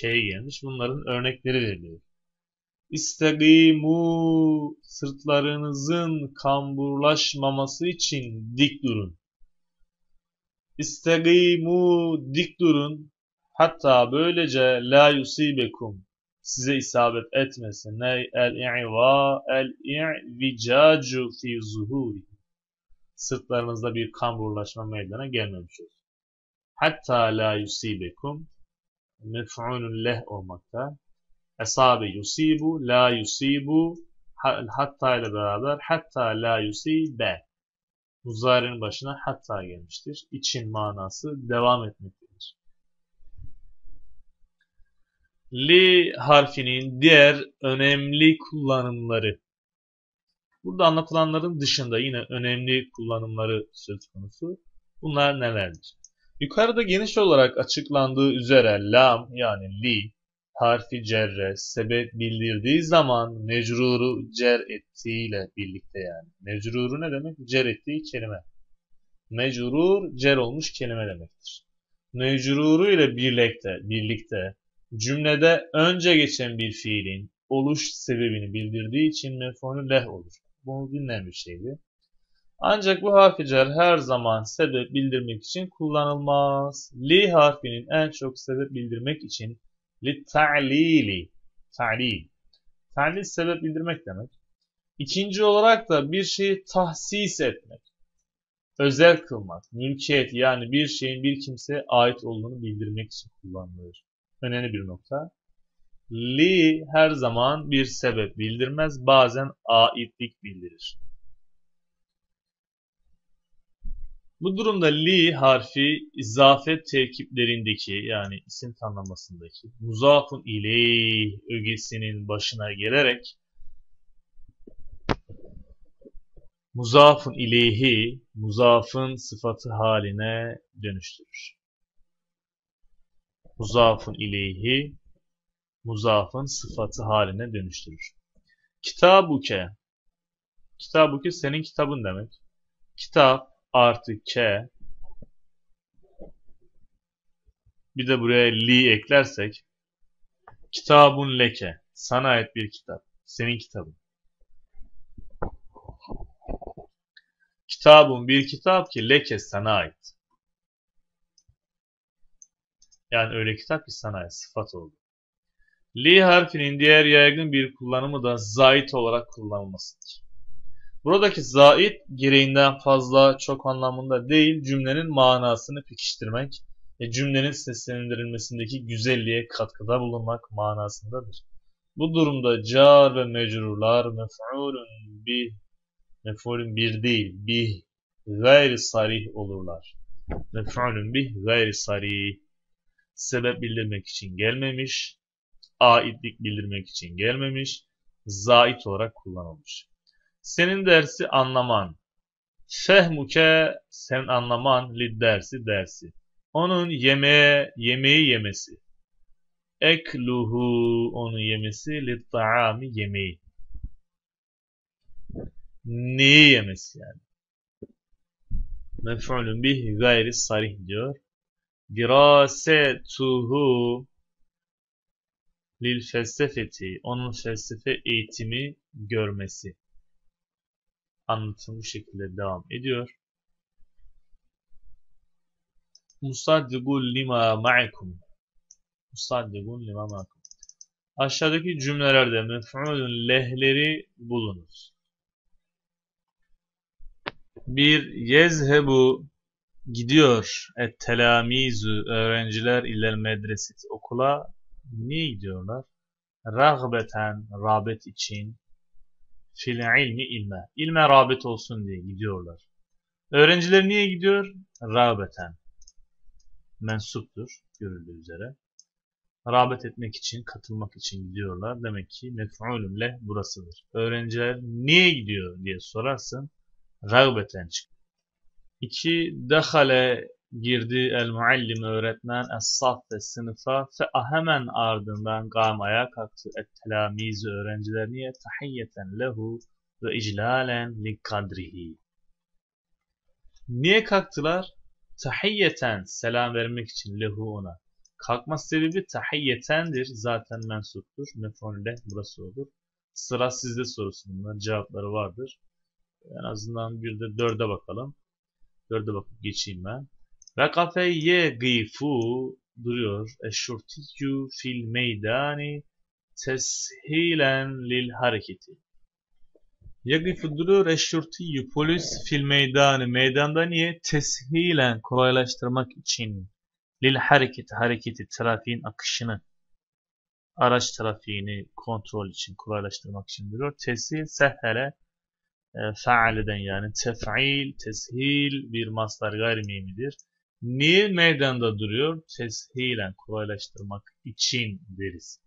k gelmiş. Bunların örnekleri veriliyor. İstegimu sırtlarınızın kamburlaşmaması için dik durun. İstegimu dik durun. Hatta böylece la yusibekum size isabet etmesin. Ney el-i'va el-i'vicacu fi zuhuri. Sırtlarınızda bir kamburlaşma meydana gelmemiş olur. Hatta la yusibekum mef'ulun leh olmakta. Esabe yusibu la yusibu hatta ile beraber hatta la yusibe. Muzari'nin başına hatta gelmiştir. İçin manası devam etmektedir. Li harfinin diğer önemli kullanımları. Burada anlatılanların dışında yine önemli kullanımları söz konusu. Bunlar nelerdir? Yukarıda geniş olarak açıklandığı üzere lam yani li harfi cerre sebep bildirdiği zaman mecruru cer ettiğiyle birlikte yani. Mecruru ne demek? Cer ettiği kelime. Mecrur cer olmuş kelime demektir. Mecruru ile birlikte cümlede önce geçen bir fiilin oluş sebebini bildirdiği için mef'ulü leh olur. Bunu bilinen bir şeydi. Ancak bu harfi cer her zaman sebep bildirmek için kullanılmaz. Li harfinin en çok sebep bildirmek için li ta'lili. Ta'lil. Ta'lil sebep bildirmek demek. İkinci olarak da bir şeyi tahsis etmek. Özel kılmak. Mülkiyet yani bir şeyin bir kimseye ait olduğunu bildirmek için kullanılıyor. Önemli bir nokta. Li her zaman bir sebep bildirmez. Bazen aitlik bildirir. Bu durumda li harfi izafet terkiplerindeki yani isim tanımlamasındaki muzafun ileyh ögesinin başına gelerek muzafun ileyhi muzafın sıfatı haline dönüştürür. Muzafun ileyhi muzafın sıfatı haline dönüştürür. Kitabuke. Kitabuke senin kitabın demek. Kitap artı ke. Bir de buraya li eklersek. Kitabun leke. Sana ait bir kitap. Senin kitabın. Kitabun bir kitap ki leke sana ait. Yani öyle kitap ki sana ait. Sıfat oldu. Li harfinin diğer yaygın bir kullanımı da zait olarak kullanılmasıdır. Buradaki zait gereğinden fazla çok anlamında değil cümlenin manasını pekiştirmek ve cümlenin seslendirilmesindeki güzelliğe katkıda bulunmak manasındadır. Bu durumda car ve mecrurlar mef'ulün bir değil bih gayri sarih olurlar. Mef'ulün bih gayri sarih sebep bildirmek için gelmemiş. Aitlik bildirmek için gelmemiş, zait olarak kullanılmış. Senin dersi anlaman, fehmuke sen anlaman li dersi. Onun yemeği yemesi, ekluhu onun yemesi li taami yemeği. Neyi yemesi yani? Mef'ulun bih gayri sarih diyor. Dirasetuhu lil felsefeti, onun felsefe eğitimi görmesi. Anlatım bu şekilde devam ediyor. Musaddiqun lima ma'akum. Musaddiqun lima ma'akum. Aşağıdaki cümlelerde mef'ulün lehleri bulunur. 1. Yezhebu gidiyor et-telamizu öğrenciler ile medreseti okula. Niye gidiyorlar? Rağbeten, rağbet için fil ilmi ilme. İlme rağbet olsun diye gidiyorlar. Öğrenciler niye gidiyor? Rağbeten. Mensuptur görüldüğü üzere. Rağbet etmek için, katılmak için gidiyorlar. Demek ki mef'ulünle burasıdır. Öğrenciler niye gidiyor diye sorarsın. Rağbeten çıkıyor. 2. Dehale girdi el muallim öğretmen es-saffe sınıfa hemen ardından gam ayağa kalktı et-telamiz öğrenciler niye tahiyyeten lehu ve iclalen li kadrihi. Niye kalktılar? Tahiyyeten selam vermek için lehu ona. Kalkma sebebi tahiyyetendir. Zaten mensuptur. Mef'ulüne burası olur. Sıra sizde sorusu bunlar. Cevapları vardır. En azından bir de 4'e bakalım. 4'e bakıp geçeyim ben. Ve kafeye gıfu duruyor. Eşşurtiyyu fil meydani teshilen lil hareketi. Yagıfu duruyor. Eşşurtiyyu polis fil meydani. Meydanda niye? Teshilen kolaylaştırmak için. Lil hareketi, trafiğin akışını, araç trafiğini kontrol için, kolaylaştırmak için diyor. Teshil, sehele, fealeden yani tef'il, teshil bir masdar gayrimimidir. Niye meydanda duruyor? Teshilen, kolaylaştırmak için deriz.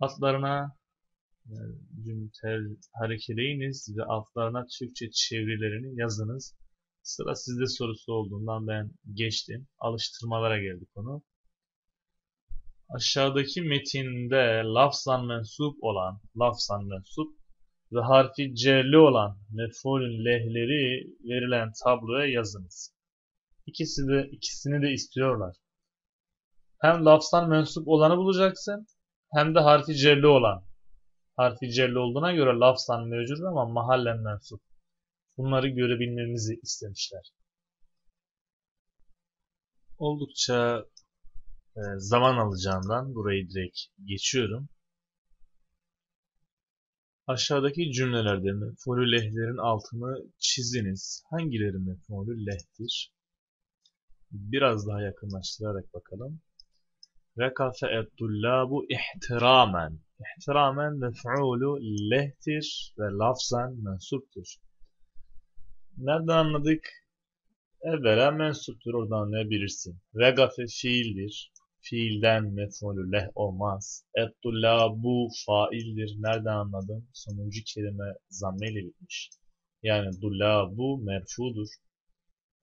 Altlarına cümle harekeleyiniz ve altlarına Türkçe çevirilerini yazınız. Sıra sizde sorusu olduğundan ben geçtim. Alıştırmalara geldik onu. Aşağıdaki metinde lafzan mensup olan, ve harfi c'li olan mef'ulün lehleri verilen tabloya yazınız. İkisini de istiyorlar. Hem lafzan mensup olanı bulacaksın, hem de harfi c'li olan. Harfi c'li olduğuna göre lafzan mevcut ama mahallen mensup. Bunları görebilmemizi istemişler. Oldukça zaman alacağından burayı direkt geçiyorum. Aşağıdaki cümlelerde mef'ulü lehlerin altını çiziniz. Hangileri mef'ulü lehtir? Biraz daha yakınlaştırarak bakalım. Rekafe et-tullabu ihtiramen. İhtiramen mef'ulü lehtir ve lafzan mensuptur. Nereden anladık? Evvela mensuptur. Oradan anlayabilirsin. Regafe fiildir. Fiilden mef'ulü leh olmaz. Et-tullabu faildir. Nereden anladım? Sonuncu kelime zammeyle bitmiş. Yani dullabu merfudur.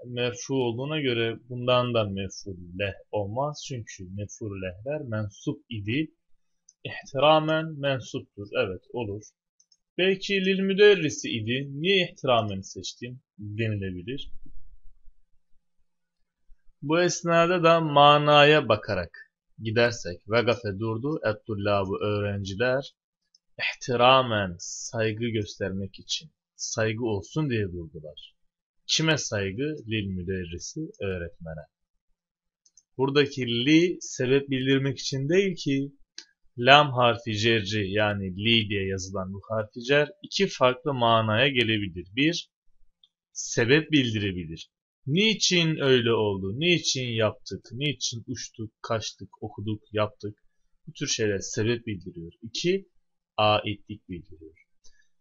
Merfu olduğuna göre bundan da mef'ulü leh olmaz. Çünkü mef'ulü lehler mensup idi. İhtiramen mensuptur. Evet olur. Belki lil müderrisi idi. Niye ihtiramını seçtim? Denilebilir. Bu esnada da manaya bakarak gidersek Vegafe durdu. Et-tullabu öğrenciler ihtiramen saygı göstermek için. Saygı olsun diye durdular. Kime saygı? Lil müderrisi öğretmene. Buradaki li sebep bildirmek için değil ki. Lam harfi cerci yani li diye yazılan bu harfi cer iki farklı manaya gelebilir. Bir, sebep bildirebilir. Niçin öyle oldu? Niçin yaptık? Niçin uçtuk, kaçtık, okuduk, yaptık? Bu tür şeyler sebep bildiriyor. İki, aitlik bildiriyor.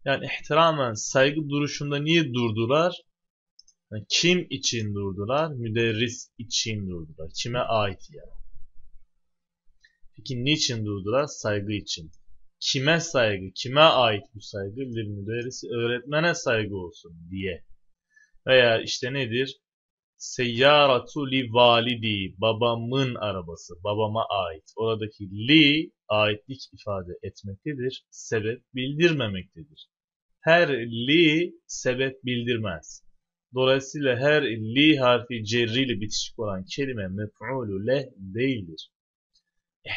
Yani ihtiramen saygı duruşunda niye durdular? Yani kim için durdular? Müderris için durdular. Kime ait yani? Peki niçin durdular? Saygı için. Kime saygı? Kime ait bu saygı? Lil müderrisi öğretmene saygı olsun diye. Veya işte nedir? Seyyaratu li validi. Babamın arabası. Babama ait. Oradaki li aitlik ifade etmektedir. Sebep bildirmemektedir. Her li sebep bildirmez. Dolayısıyla her li harfi cerri ile bitişik olan kelime mef'ulü leh değildir.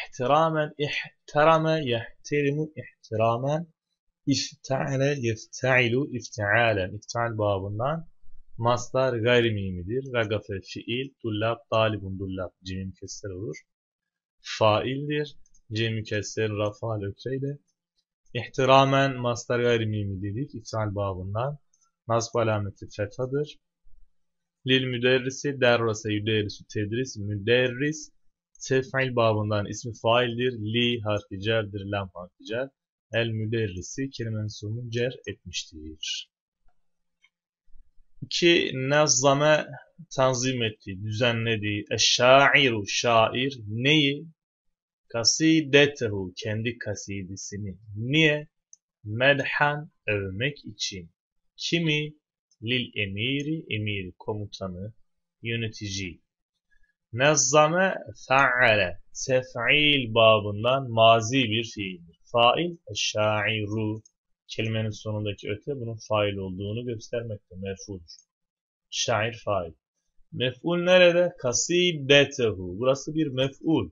İhtiramen, ihterame, yehtirimu, ihtiramen, ifteale, yeftailu, iftealen. İfteal babından masdar gayrimimidir. Ragafe fiil, dullab, talibun dullab, cem-i mükesser olur. Faildir, cem-i mükesser, rafaal ökreyde. İhtiramen, masdar gayrimimi dedik. İfteal babından nasb alameti fethadır. Lil müderrisi, derrase, yüderrisu, tedris, müderris. Tef'il babından ismi faildir. Li harfi cerdir. Lam harfi cer. El müderrisi kelimenin sonunu cer etmiştir. ki nezzame tanzim ettiği, düzenlediği eşşairu şair neyi? Kasidetehu kendi kasidesini. Niye? Medhan övmek için. Kimi? Lil emiri, emiri komutanı, yönetici. Nezzame fe'ale tef'il babından mazi bir fiildir. Fail eşşairu. Kelimenin sonundaki öte bunun fail olduğunu göstermekte. Mef'ul. Şair fail. Mef'ul nerede? Kasidetehu. Burası bir mef'ul.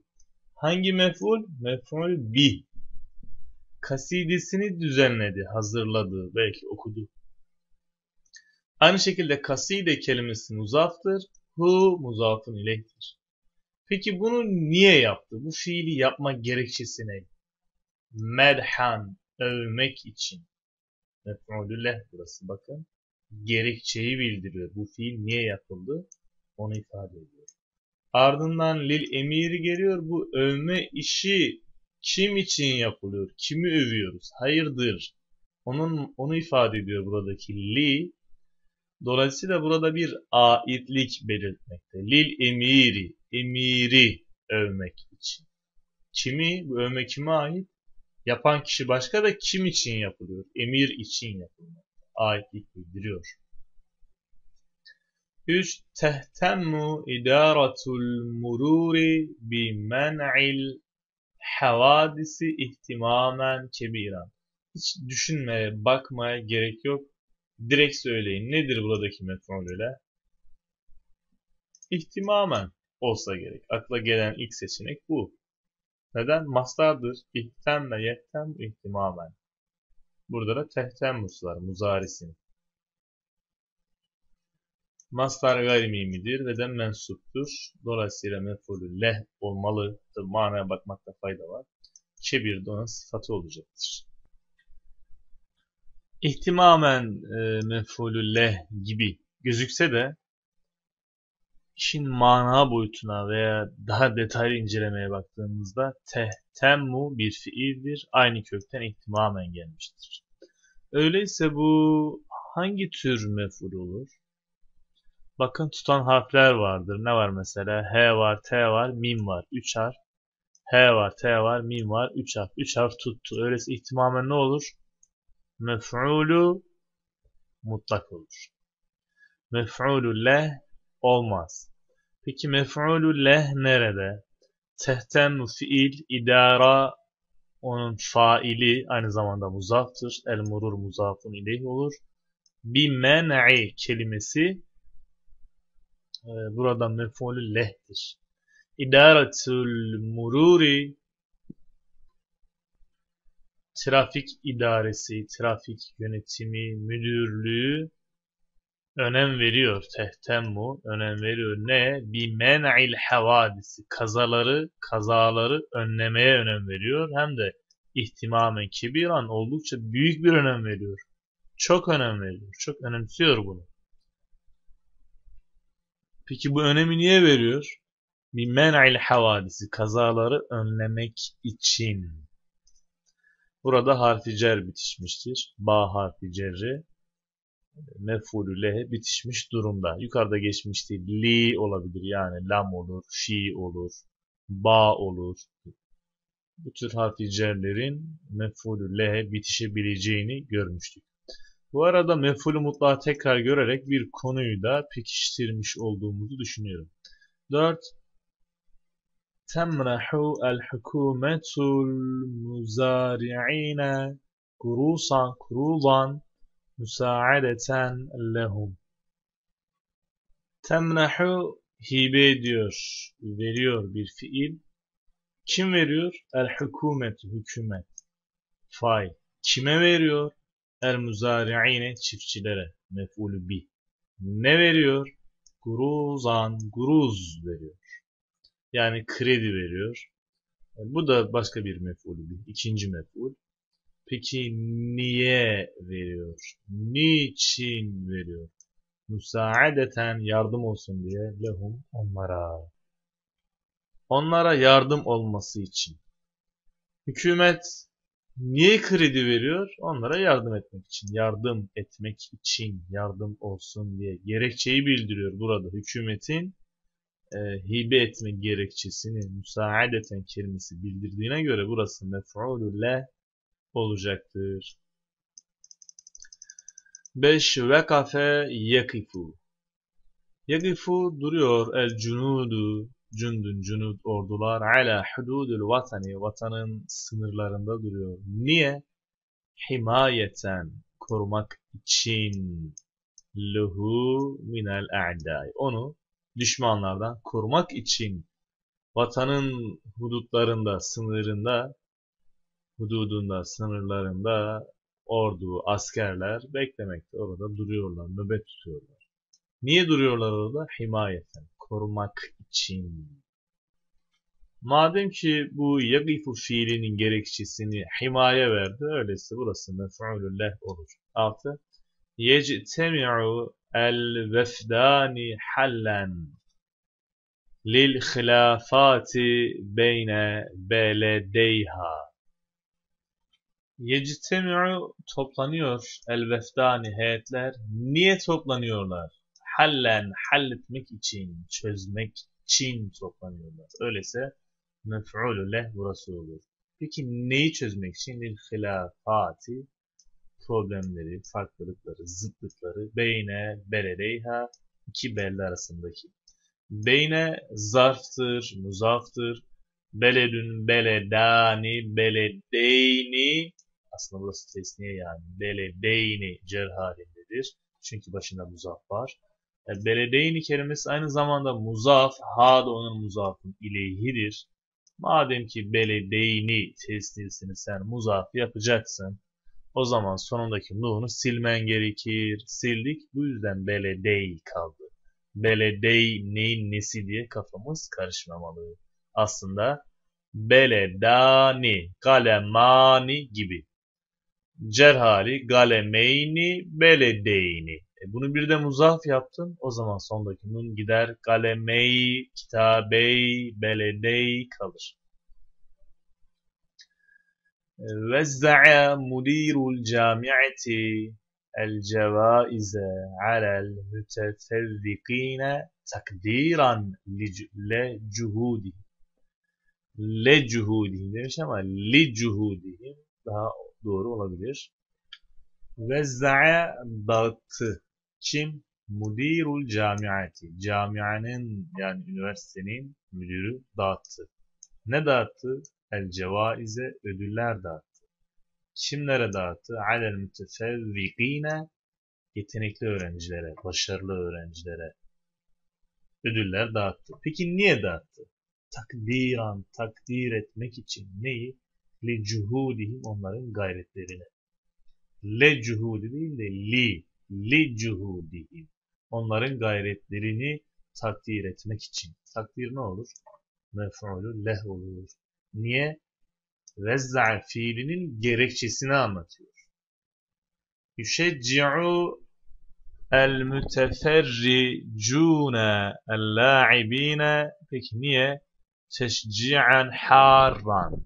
Hangi mef'ul? Mef'ul bi. Kasidesini düzenledi, hazırladı, belki okudu. Aynı şekilde kaside kelimesi muzaftır. Hu muzafın ileyhtir. Peki bunu niye yaptı? Bu fiili yapma gerekçesi ne? Medhan, övmek için. Mef'ulü leh burası bakın. Gerekçeyi bildiriyor. Bu fiil niye yapıldı? Onu ifade ediyor. Ardından lil emiri geliyor. Bu övme işi kim için yapılıyor? Kimi övüyoruz? Hayırdır. Onu ifade ediyor buradaki li. Dolayısıyla burada bir aitlik belirtmekte. Lil emiri, emiri övmek için. Kimi? Bu övme kime ait? Yapan kişi başka da kim için yapılıyor? Emir için yapılıyor. Aitlik bildiriyor. 3. Tehtemmu idaratul mururi bi men'il havadisi ihtimamen kebiran. Hiç düşünmeye, bakmaya gerek yok. Direkt söyleyin. Nedir buradaki mef'ulüle? İhtimamen olsa gerek. Akla gelen ilk seçenek bu. Neden? Mastardır. İhtemle yehtem ihtimamen. Burada da tehtemmus var. Muzarisin. Mastar gayrimimidir ve de mensuptur. Dolayısıyla mef'ulü leh olmalı. Tabi manaya bakmakta fayda var. Kebir de onun sıfatı olacaktır. İhtimamen mef'ulü leh gibi gözükse de işin mana boyutuna veya daha detaylı incelemeye baktığımızda tehtemmu bir fiildir. Aynı kökten ihtimamen gelmiştir. Öyleyse bu hangi tür mef'ul olur? Bakın tutan harfler vardır. Ne var mesela? H var, T var, Mim var. 3 harf. H var, T var, Mim var. 3 harf. 3 harf tuttu. Öyleyse ihtimamen ne olur? Mef'ulü mutlak olur. Mef'ulü leh olmaz. Peki mef'ulü leh nerede? Tehtemmu fiil, idara onun faili aynı zamanda muzaftır. El murur muzafun ileyh olur. Bi men'i kelimesi burada mef'ulü leh'tir. İdaretül mururi trafik idaresi, trafik yönetimi, müdürlüğü önem veriyor. Tehtemmu önem veriyor. Ne? Bi men'il havadisi. Kazaları önlemeye önem veriyor. Hem de ihtimamen kebiran oldukça büyük bir önem veriyor. Çok önem veriyor. Çok önemsiyor bunu. Peki bu önemi niye veriyor? Bi men'il havadisi. Kazaları önlemek için. Burada harfi cer bitişmiştir. Ba harfi cerri. Mef'ulü leh'e bitişmiş durumda. Yukarıda geçmişti. Li olabilir. Yani lam olur, fi olur, ba olur. Bu tür harfi cerlerin mef'ulü leh'e bitişebileceğini görmüştük. Bu arada mef'ulü mutlak'ı tekrar görerek bir konuyu da pekiştirmiş olduğumuzu düşünüyorum. 4. Temrahu el-hükûmetul muzari'ine kurulan müsaadeten lehum. Temnahu hibe ediyor, veriyor bir fiil. Kim veriyor? El-hükûmet, hükümet. Fail. Kime veriyor? El-muzari'ine, çiftçilere. Mef'ulü bi. Ne veriyor? Guruzan, guruz veriyor. Yani kredi veriyor. Bu da başka bir mef'ulü bi. İkinci mef'ul. Peki niye veriyor? Niçin veriyor? Müsaadeten yardım olsun diye lehum onlara. Onlara yardım olması için. Hükümet Niye kredi veriyor? Onlara yardım etmek için. Yardım etmek için. Yardım olsun diye. Gerekçeyi bildiriyor burada. Hükümetin hibe etme gerekçesini müsaadeten kelimesi bildirdiğine göre burası mef'ulü le olacaktır. 5. Vekafe yekifu. Yekifu duruyor. El cunudu. Cündün, cünud, ordular ala hududul vatani, vatanın sınırlarında duruyor. Niye? Himayeten, korumak için. Lehu minel a'dai, onu düşmanlardan korumak için vatanın hudutlarında, sınırında, hududunda, sınırlarında ordu, askerler beklemekte, orada duruyorlar, nöbet tutuyorlar. Niye duruyorlar orada? Himayeten, korumak için. Madem ki bu yagifu fiilinin gerekçesini himaye verdi, öyleyse burası mef'ulü leh olur. 6. Yectemi'u el vefdani hallen lil khilafati beyne beledeyha. Yectemi'u toplanıyor, el vefdani heyetler. Niye toplanıyorlar? Hallen, halletmek için, çözmek için toplanıyorlar. Öyleyse mef'ulü leh burası olur. Peki neyi çözmek için? Lil hilafati, problemleri, farklılıkları, zıtlıkları, beyne beledeyha, iki belde arasındaki. Beyne zarftır, muzaftır. Beledün, beledani, beledeyni, aslında burası tesniye, yani beledeyni cer halindedir. Çünkü başında muzaf var. Beledeyni kelimesi aynı zamanda muzaf, ha da onun muzafın ileyhidir. Madem ki beledeyni tesnisini sen muzaf yapacaksın, o zaman sonundaki nuhunu silmen gerekir. Sildik, bu yüzden beledey kaldı. Beledey neyin nesi diye kafamız karışmamalı. Aslında beledani, galemani gibi. Cerhali, galemeyni, beledeyni. Bunu bir de muzaf yaptın, o zaman sondaki nun gider, galemey, kitabey, beledey kalır. Vezza'a mudirul camiati el cevaize alel mütefevvikine takdiran le cuhudihim. Le cuhudihim demiş ama li cuhudihim daha doğru olabilir. Vezza'a dağıttı. Kim? Mudirul camiati. Camianın, yani üniversitenin müdürü dağıttı. Ne dağıttı? El cevaize, ödüller dağıttı. Kimlere dağıttı? Alel mütefevvikine, yetenekli öğrencilere, başarılı öğrencilere ödüller dağıttı. Peki niye dağıttı? Takdiran, takdir etmek için. Neyi? Li cuhudihim, onların gayretlerine. Le cuhudi değil de li. Li cuhudihim, onların gayretlerini takdir etmek için. Takdir ne olur? Mef'ulü leh olur. Niye? Vezza fiilinin gerekçesini anlatıyor. Yüşecci'u el-müteferricûne el-lâibîne. Peki niye? Teşci'en harran.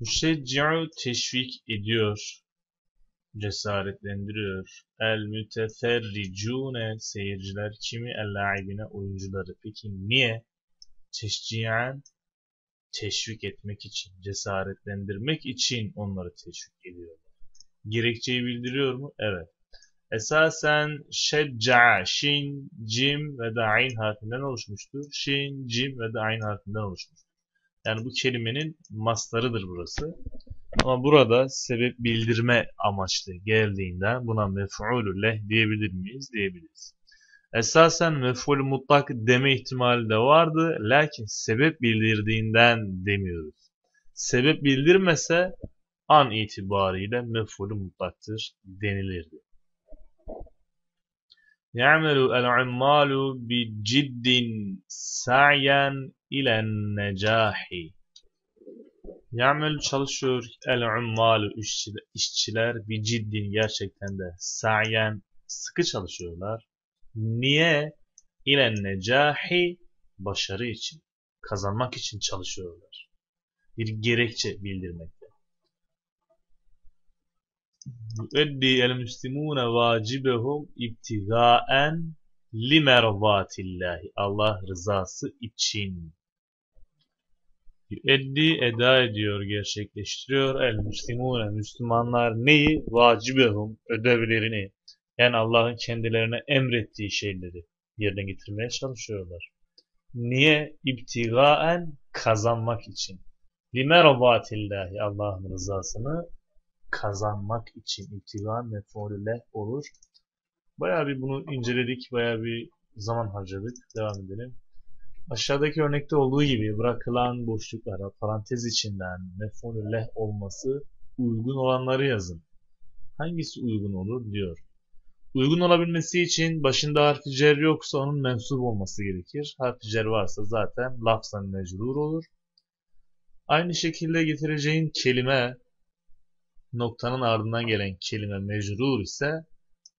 Yüşecci'u teşvik ediyor, cesaretlendiriyor. El-müteferricûne, seyirciler kimi? El-lâibîne, oyuncuları. Peki niye? Teşci'en, teşvik etmek için, cesaretlendirmek için onları teşvik ediyorlar. Gerekçeyi bildiriyor mu? Evet. Esasen şecca'a, şin, cim ve de ayn harfinden oluşmuştu. Şin, cim ve de ayn harfinden oluşmuştu. Yani bu kelimenin mastarıdır burası. Ama burada sebep bildirme amaçlı geldiğinden buna mef'ulü leh diyebilir miyiz? Diyebiliriz. Esasen mef'ul mutlak deme ihtimali de vardı. Lakin sebep bildirdiğinden demiyoruz. Sebep bildirmese an itibariyle mef'ul mutlaktır denilirdi. Ya'melu el-ummalu bi ciddin sa'yan ilen necahi. Ya'melu çalışıyor, el-ummalu işçiler, bi ciddin gerçekten de, sa'yan sıkı çalışıyorlar. Niye? İlen necahi, başarı için, kazanmak için çalışıyorlar. bir gerekçe bildirmekte. Yu'eddi el-müslimûne vâcibehum ibtigâen limerzâtillâhi. Allah rızası için. Yu'eddi eda ediyor, gerçekleştiriyor. El-müslimûne, Müslümanlar neyi? Vâcibehum, ödevlerini. Yani Allah'ın kendilerine emrettiği şeyleri yerine getirmeye çalışıyorlar. Niye? İbtigaen, kazanmak için. Limerbatillahi, Allah'ın rızasını kazanmak için. İbtigaen mef'ulullah olur. Bayağı bir bunu inceledik. Bayağı bir zaman harcadık. Devam edelim. Aşağıdaki örnekte olduğu gibi bırakılan boşluklara parantez içinden mef'ulullah olması uygun olanları yazın. Hangisi uygun olur diyor. Uygun olabilmesi için başında harf-i cer yoksa onun mensup olması gerekir. Harf-i cer varsa zaten lafzan mecrur olur. Aynı şekilde getireceğin kelime, noktanın ardından gelen kelime mecrur ise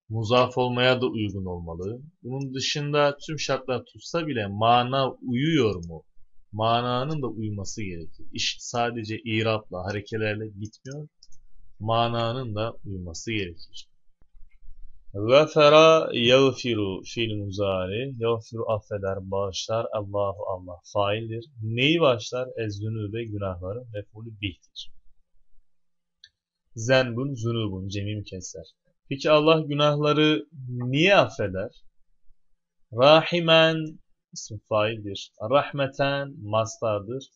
muzaf olmaya da uygun olmalı. Bunun dışında tüm şartlar tutsa bile mana uyuyor mu? Mananın da uyması gerekir. İş sadece irapla, harekelerle bitmiyor. Mananın da uyması gerekir. Gafara yagfiru fiil muzari. Yagfiru affeder, bağışlar. Allahu Allah faildir. Neyi bağışlar? Ez-zünube, günahları. Mef'ulü bih'tir. Zenbun, zünubun, cemim keser. Peki Allah günahları niye affeder? Rahimen, ismi faildir. Rahmeten, mastardır.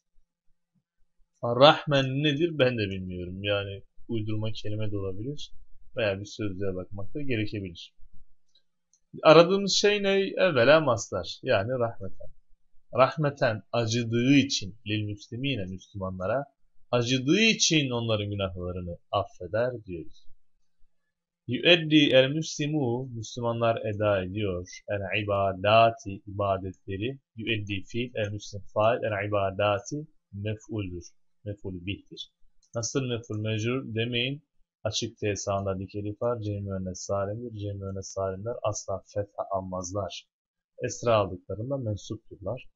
Rahmen nedir? Ben de bilmiyorum. Yani uydurma kelime de olabilir. Veya bir sözlüğe bakmak da gerekebilir. Aradığımız şey ne? Evvela maslar. Yani rahmeten. Rahmeten, acıdığı için, lil müslimine, Müslümanlara acıdığı için onların günahlarını affeder diyoruz. Yüeddi el müslimu, Müslümanlar eda ediyor. El ibadati, ibadetleri. Yüeddi fiil, el müslim fail, el ibadati mef'uldür. Mef'ul bih'tir. Nasıl mef'ul mecrur demeyin. Açık T sağında dik elif var. Cemi önüne salimdir. Cemi önüne salimler asla fetha almazlar. Esra aldıklarında mensupturlar.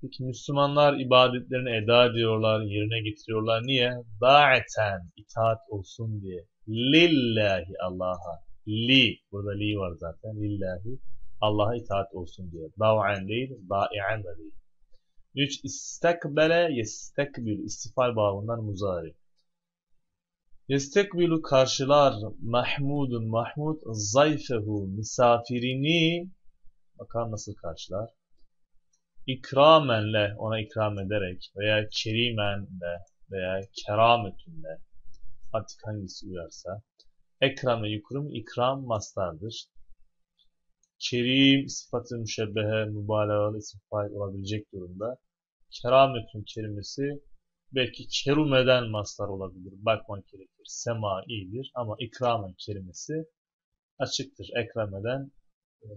Peki Müslümanlar ibadetlerini eda ediyorlar, yerine getiriyorlar. Niye? Da'eten, itaat olsun diye. Lillahi, Allah'a. Li, burada li var zaten. Lillahi, Allah'a itaat olsun diye. Dav'en değil, da'i'en de değil. 3. İstekbele, yestekbil. İstifal babından muzari. Yestekbilu, karşılar. Mahmudun, Mahmud. Zayfehu, misafirini. Bakar nasıl karşılar. İkramenle, ona ikram ederek. Veya kerimenle. Veya kerametinle. Artık hangisi uyarsa. Ekrame, yukrum. İkram mastardır. Kerim, sıfatı müşebbehe, mübalağalı isim fail olabilecek durumda. Kerametin kelimesi belki kerumeden mastar olabilir. Bakmak gerekir. Sema iyidir ama ikramen kelimesi açıktır. Ekrameden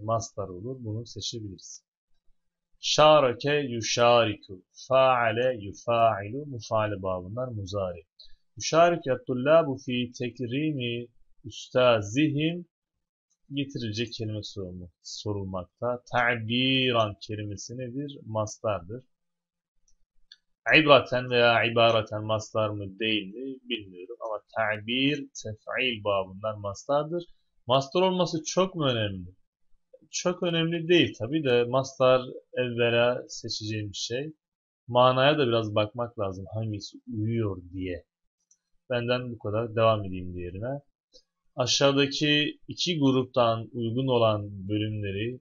mastar olur. Bunu seçebiliriz. Şareke yuşariku. Faale yufailu. Mufaale babınlar muzari. Yuşarik yattullabu fi tekrimi üstazihim. Getirilecek kelime sorulmakta. Ta'biran kelimesi nedir? Mastardır. İbraten veya ibareten mastar mı değil mi bilmiyorum ama ta'bir, tef'il babından mastardır. Mastar olması çok mu önemli? Çok önemli değil tabi de mastar evvela seçeceğim bir şey. Manaya da biraz bakmak lazım hangisi uyuyor diye. Benden bu kadar, devam edeyim diğerine. Aşağıdaki iki gruptan uygun olan bölümleri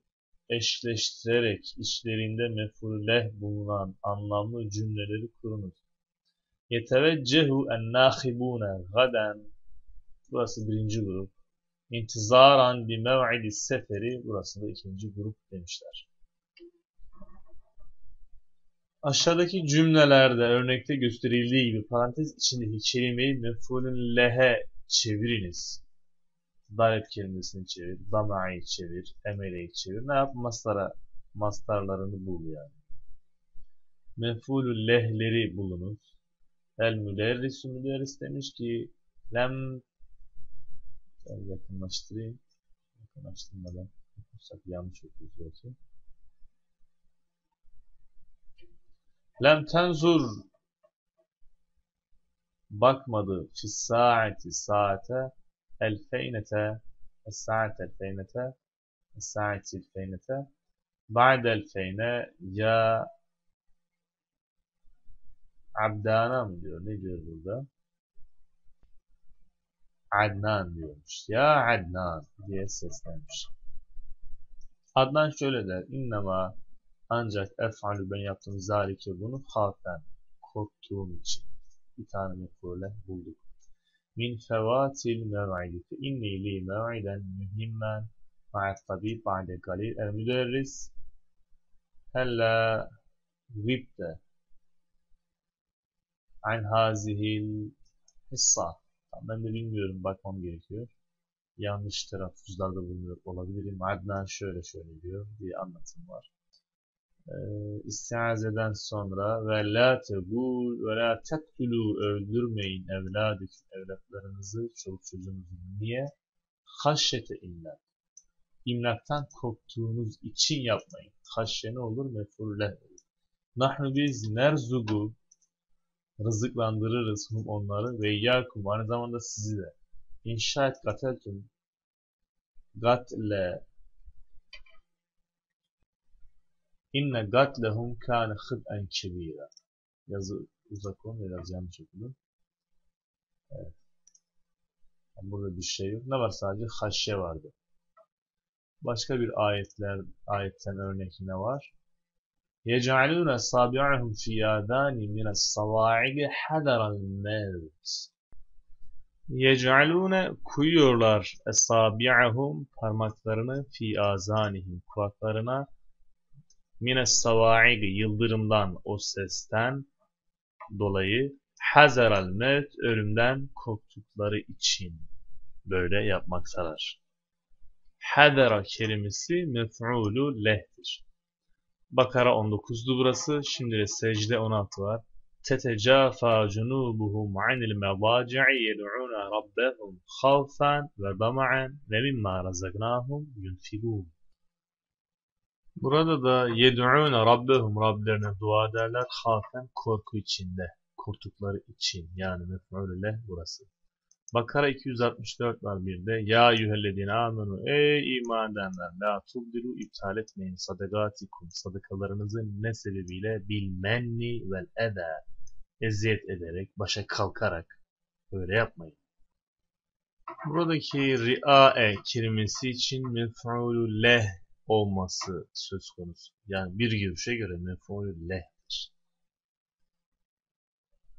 eşleştirerek içlerinde mef'ulullah bulunan anlamlı cümleleri kurunuz. Yeteveccehu en-nâhibûne gaden. Burası birinci grup. İntizaran bi mev'idi seferi. Burası da ikinci grup demişler. Aşağıdaki cümlelerde örnekte gösterildiği gibi parantez içindeki kelimeyi mef'ulullah'e çeviriniz. Dalet kelimesini çevir, dama'yı çevir, emeleyi çevir. Ne yap? Mastarlarını bul yani. Mef'ulü lehleri bulunuz. El müderris, müderris demiş ki lem, yakınlaştırayım. Yakınlaştırmadan yanlış okuyoruz. Lem tenzur, bakmadı. Fi saati, saate, elfeynete, saat elfeynete, saati elfeynete, ba'de elfeyne ya Abdana mı diyor? Ne diyor burada? Adnan diyormuş. Ya Adnan diye seslenmiş. Adnan şöyle der. İnnemâ, ancak ef'alü, ben yaptım, zâlike, bunu, hâfen, korktuğum için. Bir tane mef'ule bulduk. Min fevâtil mev'idike inni li mev'iden mühimmen ma'at tabib ba'de galil el müderris hella vibde an hazihil hissa. Ben de bilmiyorum, bakmam gerekiyor. Yanlış telaffuzlarda bulunuyor olabilirim. Adnan şöyle diyor diye anlatım var. İstiazeden sonra ve la tegul ve la tektulu, öldürmeyin evlatlarınızı, çoluk çocuğunuzu. Niye? Haşyete imlak. İmlaktan korktuğunuz için yapmayın. Haşye ne olur? Mef'uleh olur. Nahnu biz nerzugu, rızıklandırırız onları, ve yakum, aynı zamanda sizi de. İnşaat gateltun, gatle, inne gatlehum kâne hıd'en kebîrâ. Yazı uzak olmuyor, biraz yanlış okudum. Evet. Burada bir şey yok. Ne var? Sadece haşye vardı. Başka bir ayetten örnek ne var? يَجَعَلُونَ صَابِعَهُمْ فِي آذَانِ مِنَ الصَّوَاعِقِ حَذَرَ الْمَوْتِ. يَجَعَلُونَ, koyuyorlar, صَابِعَهُمْ, parmaklarını, fi azanihim, kulaklarına, مِنَ الصَّوَاعِقِ, yıldırımdan, o sesten dolayı, حَذَرَ الْمَوْتِ, ölümden korktukları için böyle yapmaktalar. حَذَرَ kelimesi mef'ulü leh'tir. Bakara 19'du burası. Şimdi de secde 16 var. تَتَجَافَا جُنُوبُهُمْ عَنِ الْمَضَاجِعِ يَدْعُونَ رَبَّهُمْ خَوْفًا وَطَمَعًا وَمِمَّا رَزَقْنَاهُمْ يُنْفِقُونَ. Burada da يَدْعُونَ رَبَّهُمْ, Rablerine dua ederler. Hafen, korku içinde, korktukları için. Yani mef'ulü leh burası. Bakara 264 var bir de. Ya eyyühellezine amenu, ey iman edenler, la tubdilu, iptal etmeyin, sadakatikum, sadakalarınızı ne sebebiyle, bilmenni vel eda, eziyet ederek, başa kalkarak, böyle yapmayın. Buradaki riae kelimesi için mef'ulü leh olması söz konusu. Yani bir görüşe göre mef'ulü leh'tir.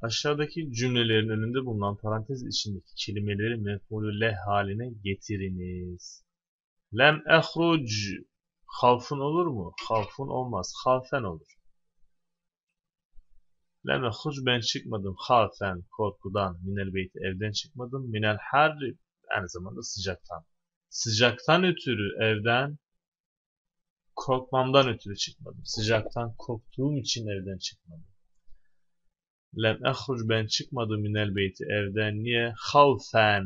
Aşağıdaki cümlelerin önünde bulunan parantez içindeki kelimeleri mef'ulü leh haline getiriniz. Lem ehruc, havfun olur mu? Havfun olmaz. Havfen olur. Lem ehruc, ben çıkmadım. Havfen, korkudan. Minel beyti, evden çıkmadım. Minel harri, aynı zamanda sıcaktan. Sıcaktan ötürü evden, korkmamdan ötürü çıkmadım. Sıcaktan korktuğum için evden çıkmadım. Lem ehruc, ben çıkmadım, minel beyti, evden. Niye? Havfen,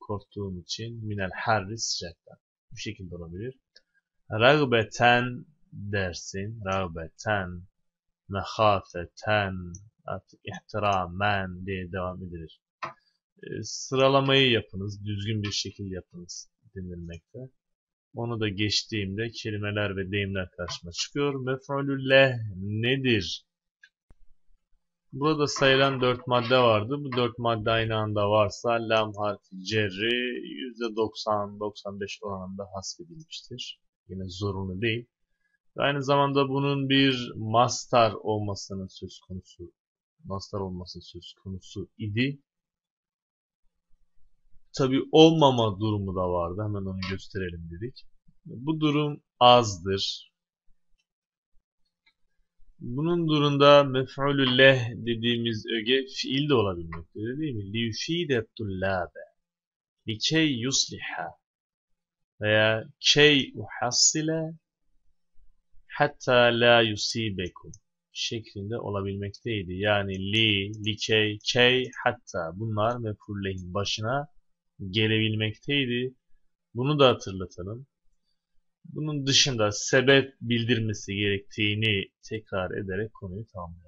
korktuğum için. Minel harri, sıcaktan. Bu şekilde olabilir. Rağbeten dersin. Rağbeten, mehafeten, artık ihtiramen diye devam edilir. Sıralamayı yapınız. Düzgün bir şekilde yapınız denilmekte. Onu da geçtiğimde kelimeler ve deyimler karşıma çıkıyor. Mef'ulü leh nedir? Burada sayılan 4 madde vardı. Bu 4 madde aynı anda varsa lam harfi cerri %90-95 oranında hasfedilmiştir. Yine zorunlu değil. Ve aynı zamanda bunun bir mastar olmasının söz konusu. Mastar olması söz konusu idi. Tabi olmama durumu da vardı. Hemen onu gösterelim dedik. Bu durum azdır. Bunun durumda mef'ulü leh dediğimiz öge fiil de olabilmektedir, değil mi? Liyufîdettullâbe, likey yuslihâ veya key uhassile hatta la yusibekum şeklinde olabilmekteydi. Yani li, likey, key, hatta, bunlar mef'ulü leh'in başına gelebilmekteydi. Bunu da hatırlatalım. Bunun dışında sebep bildirmesi gerektiğini tekrar ederek konuyu tamamlayalım.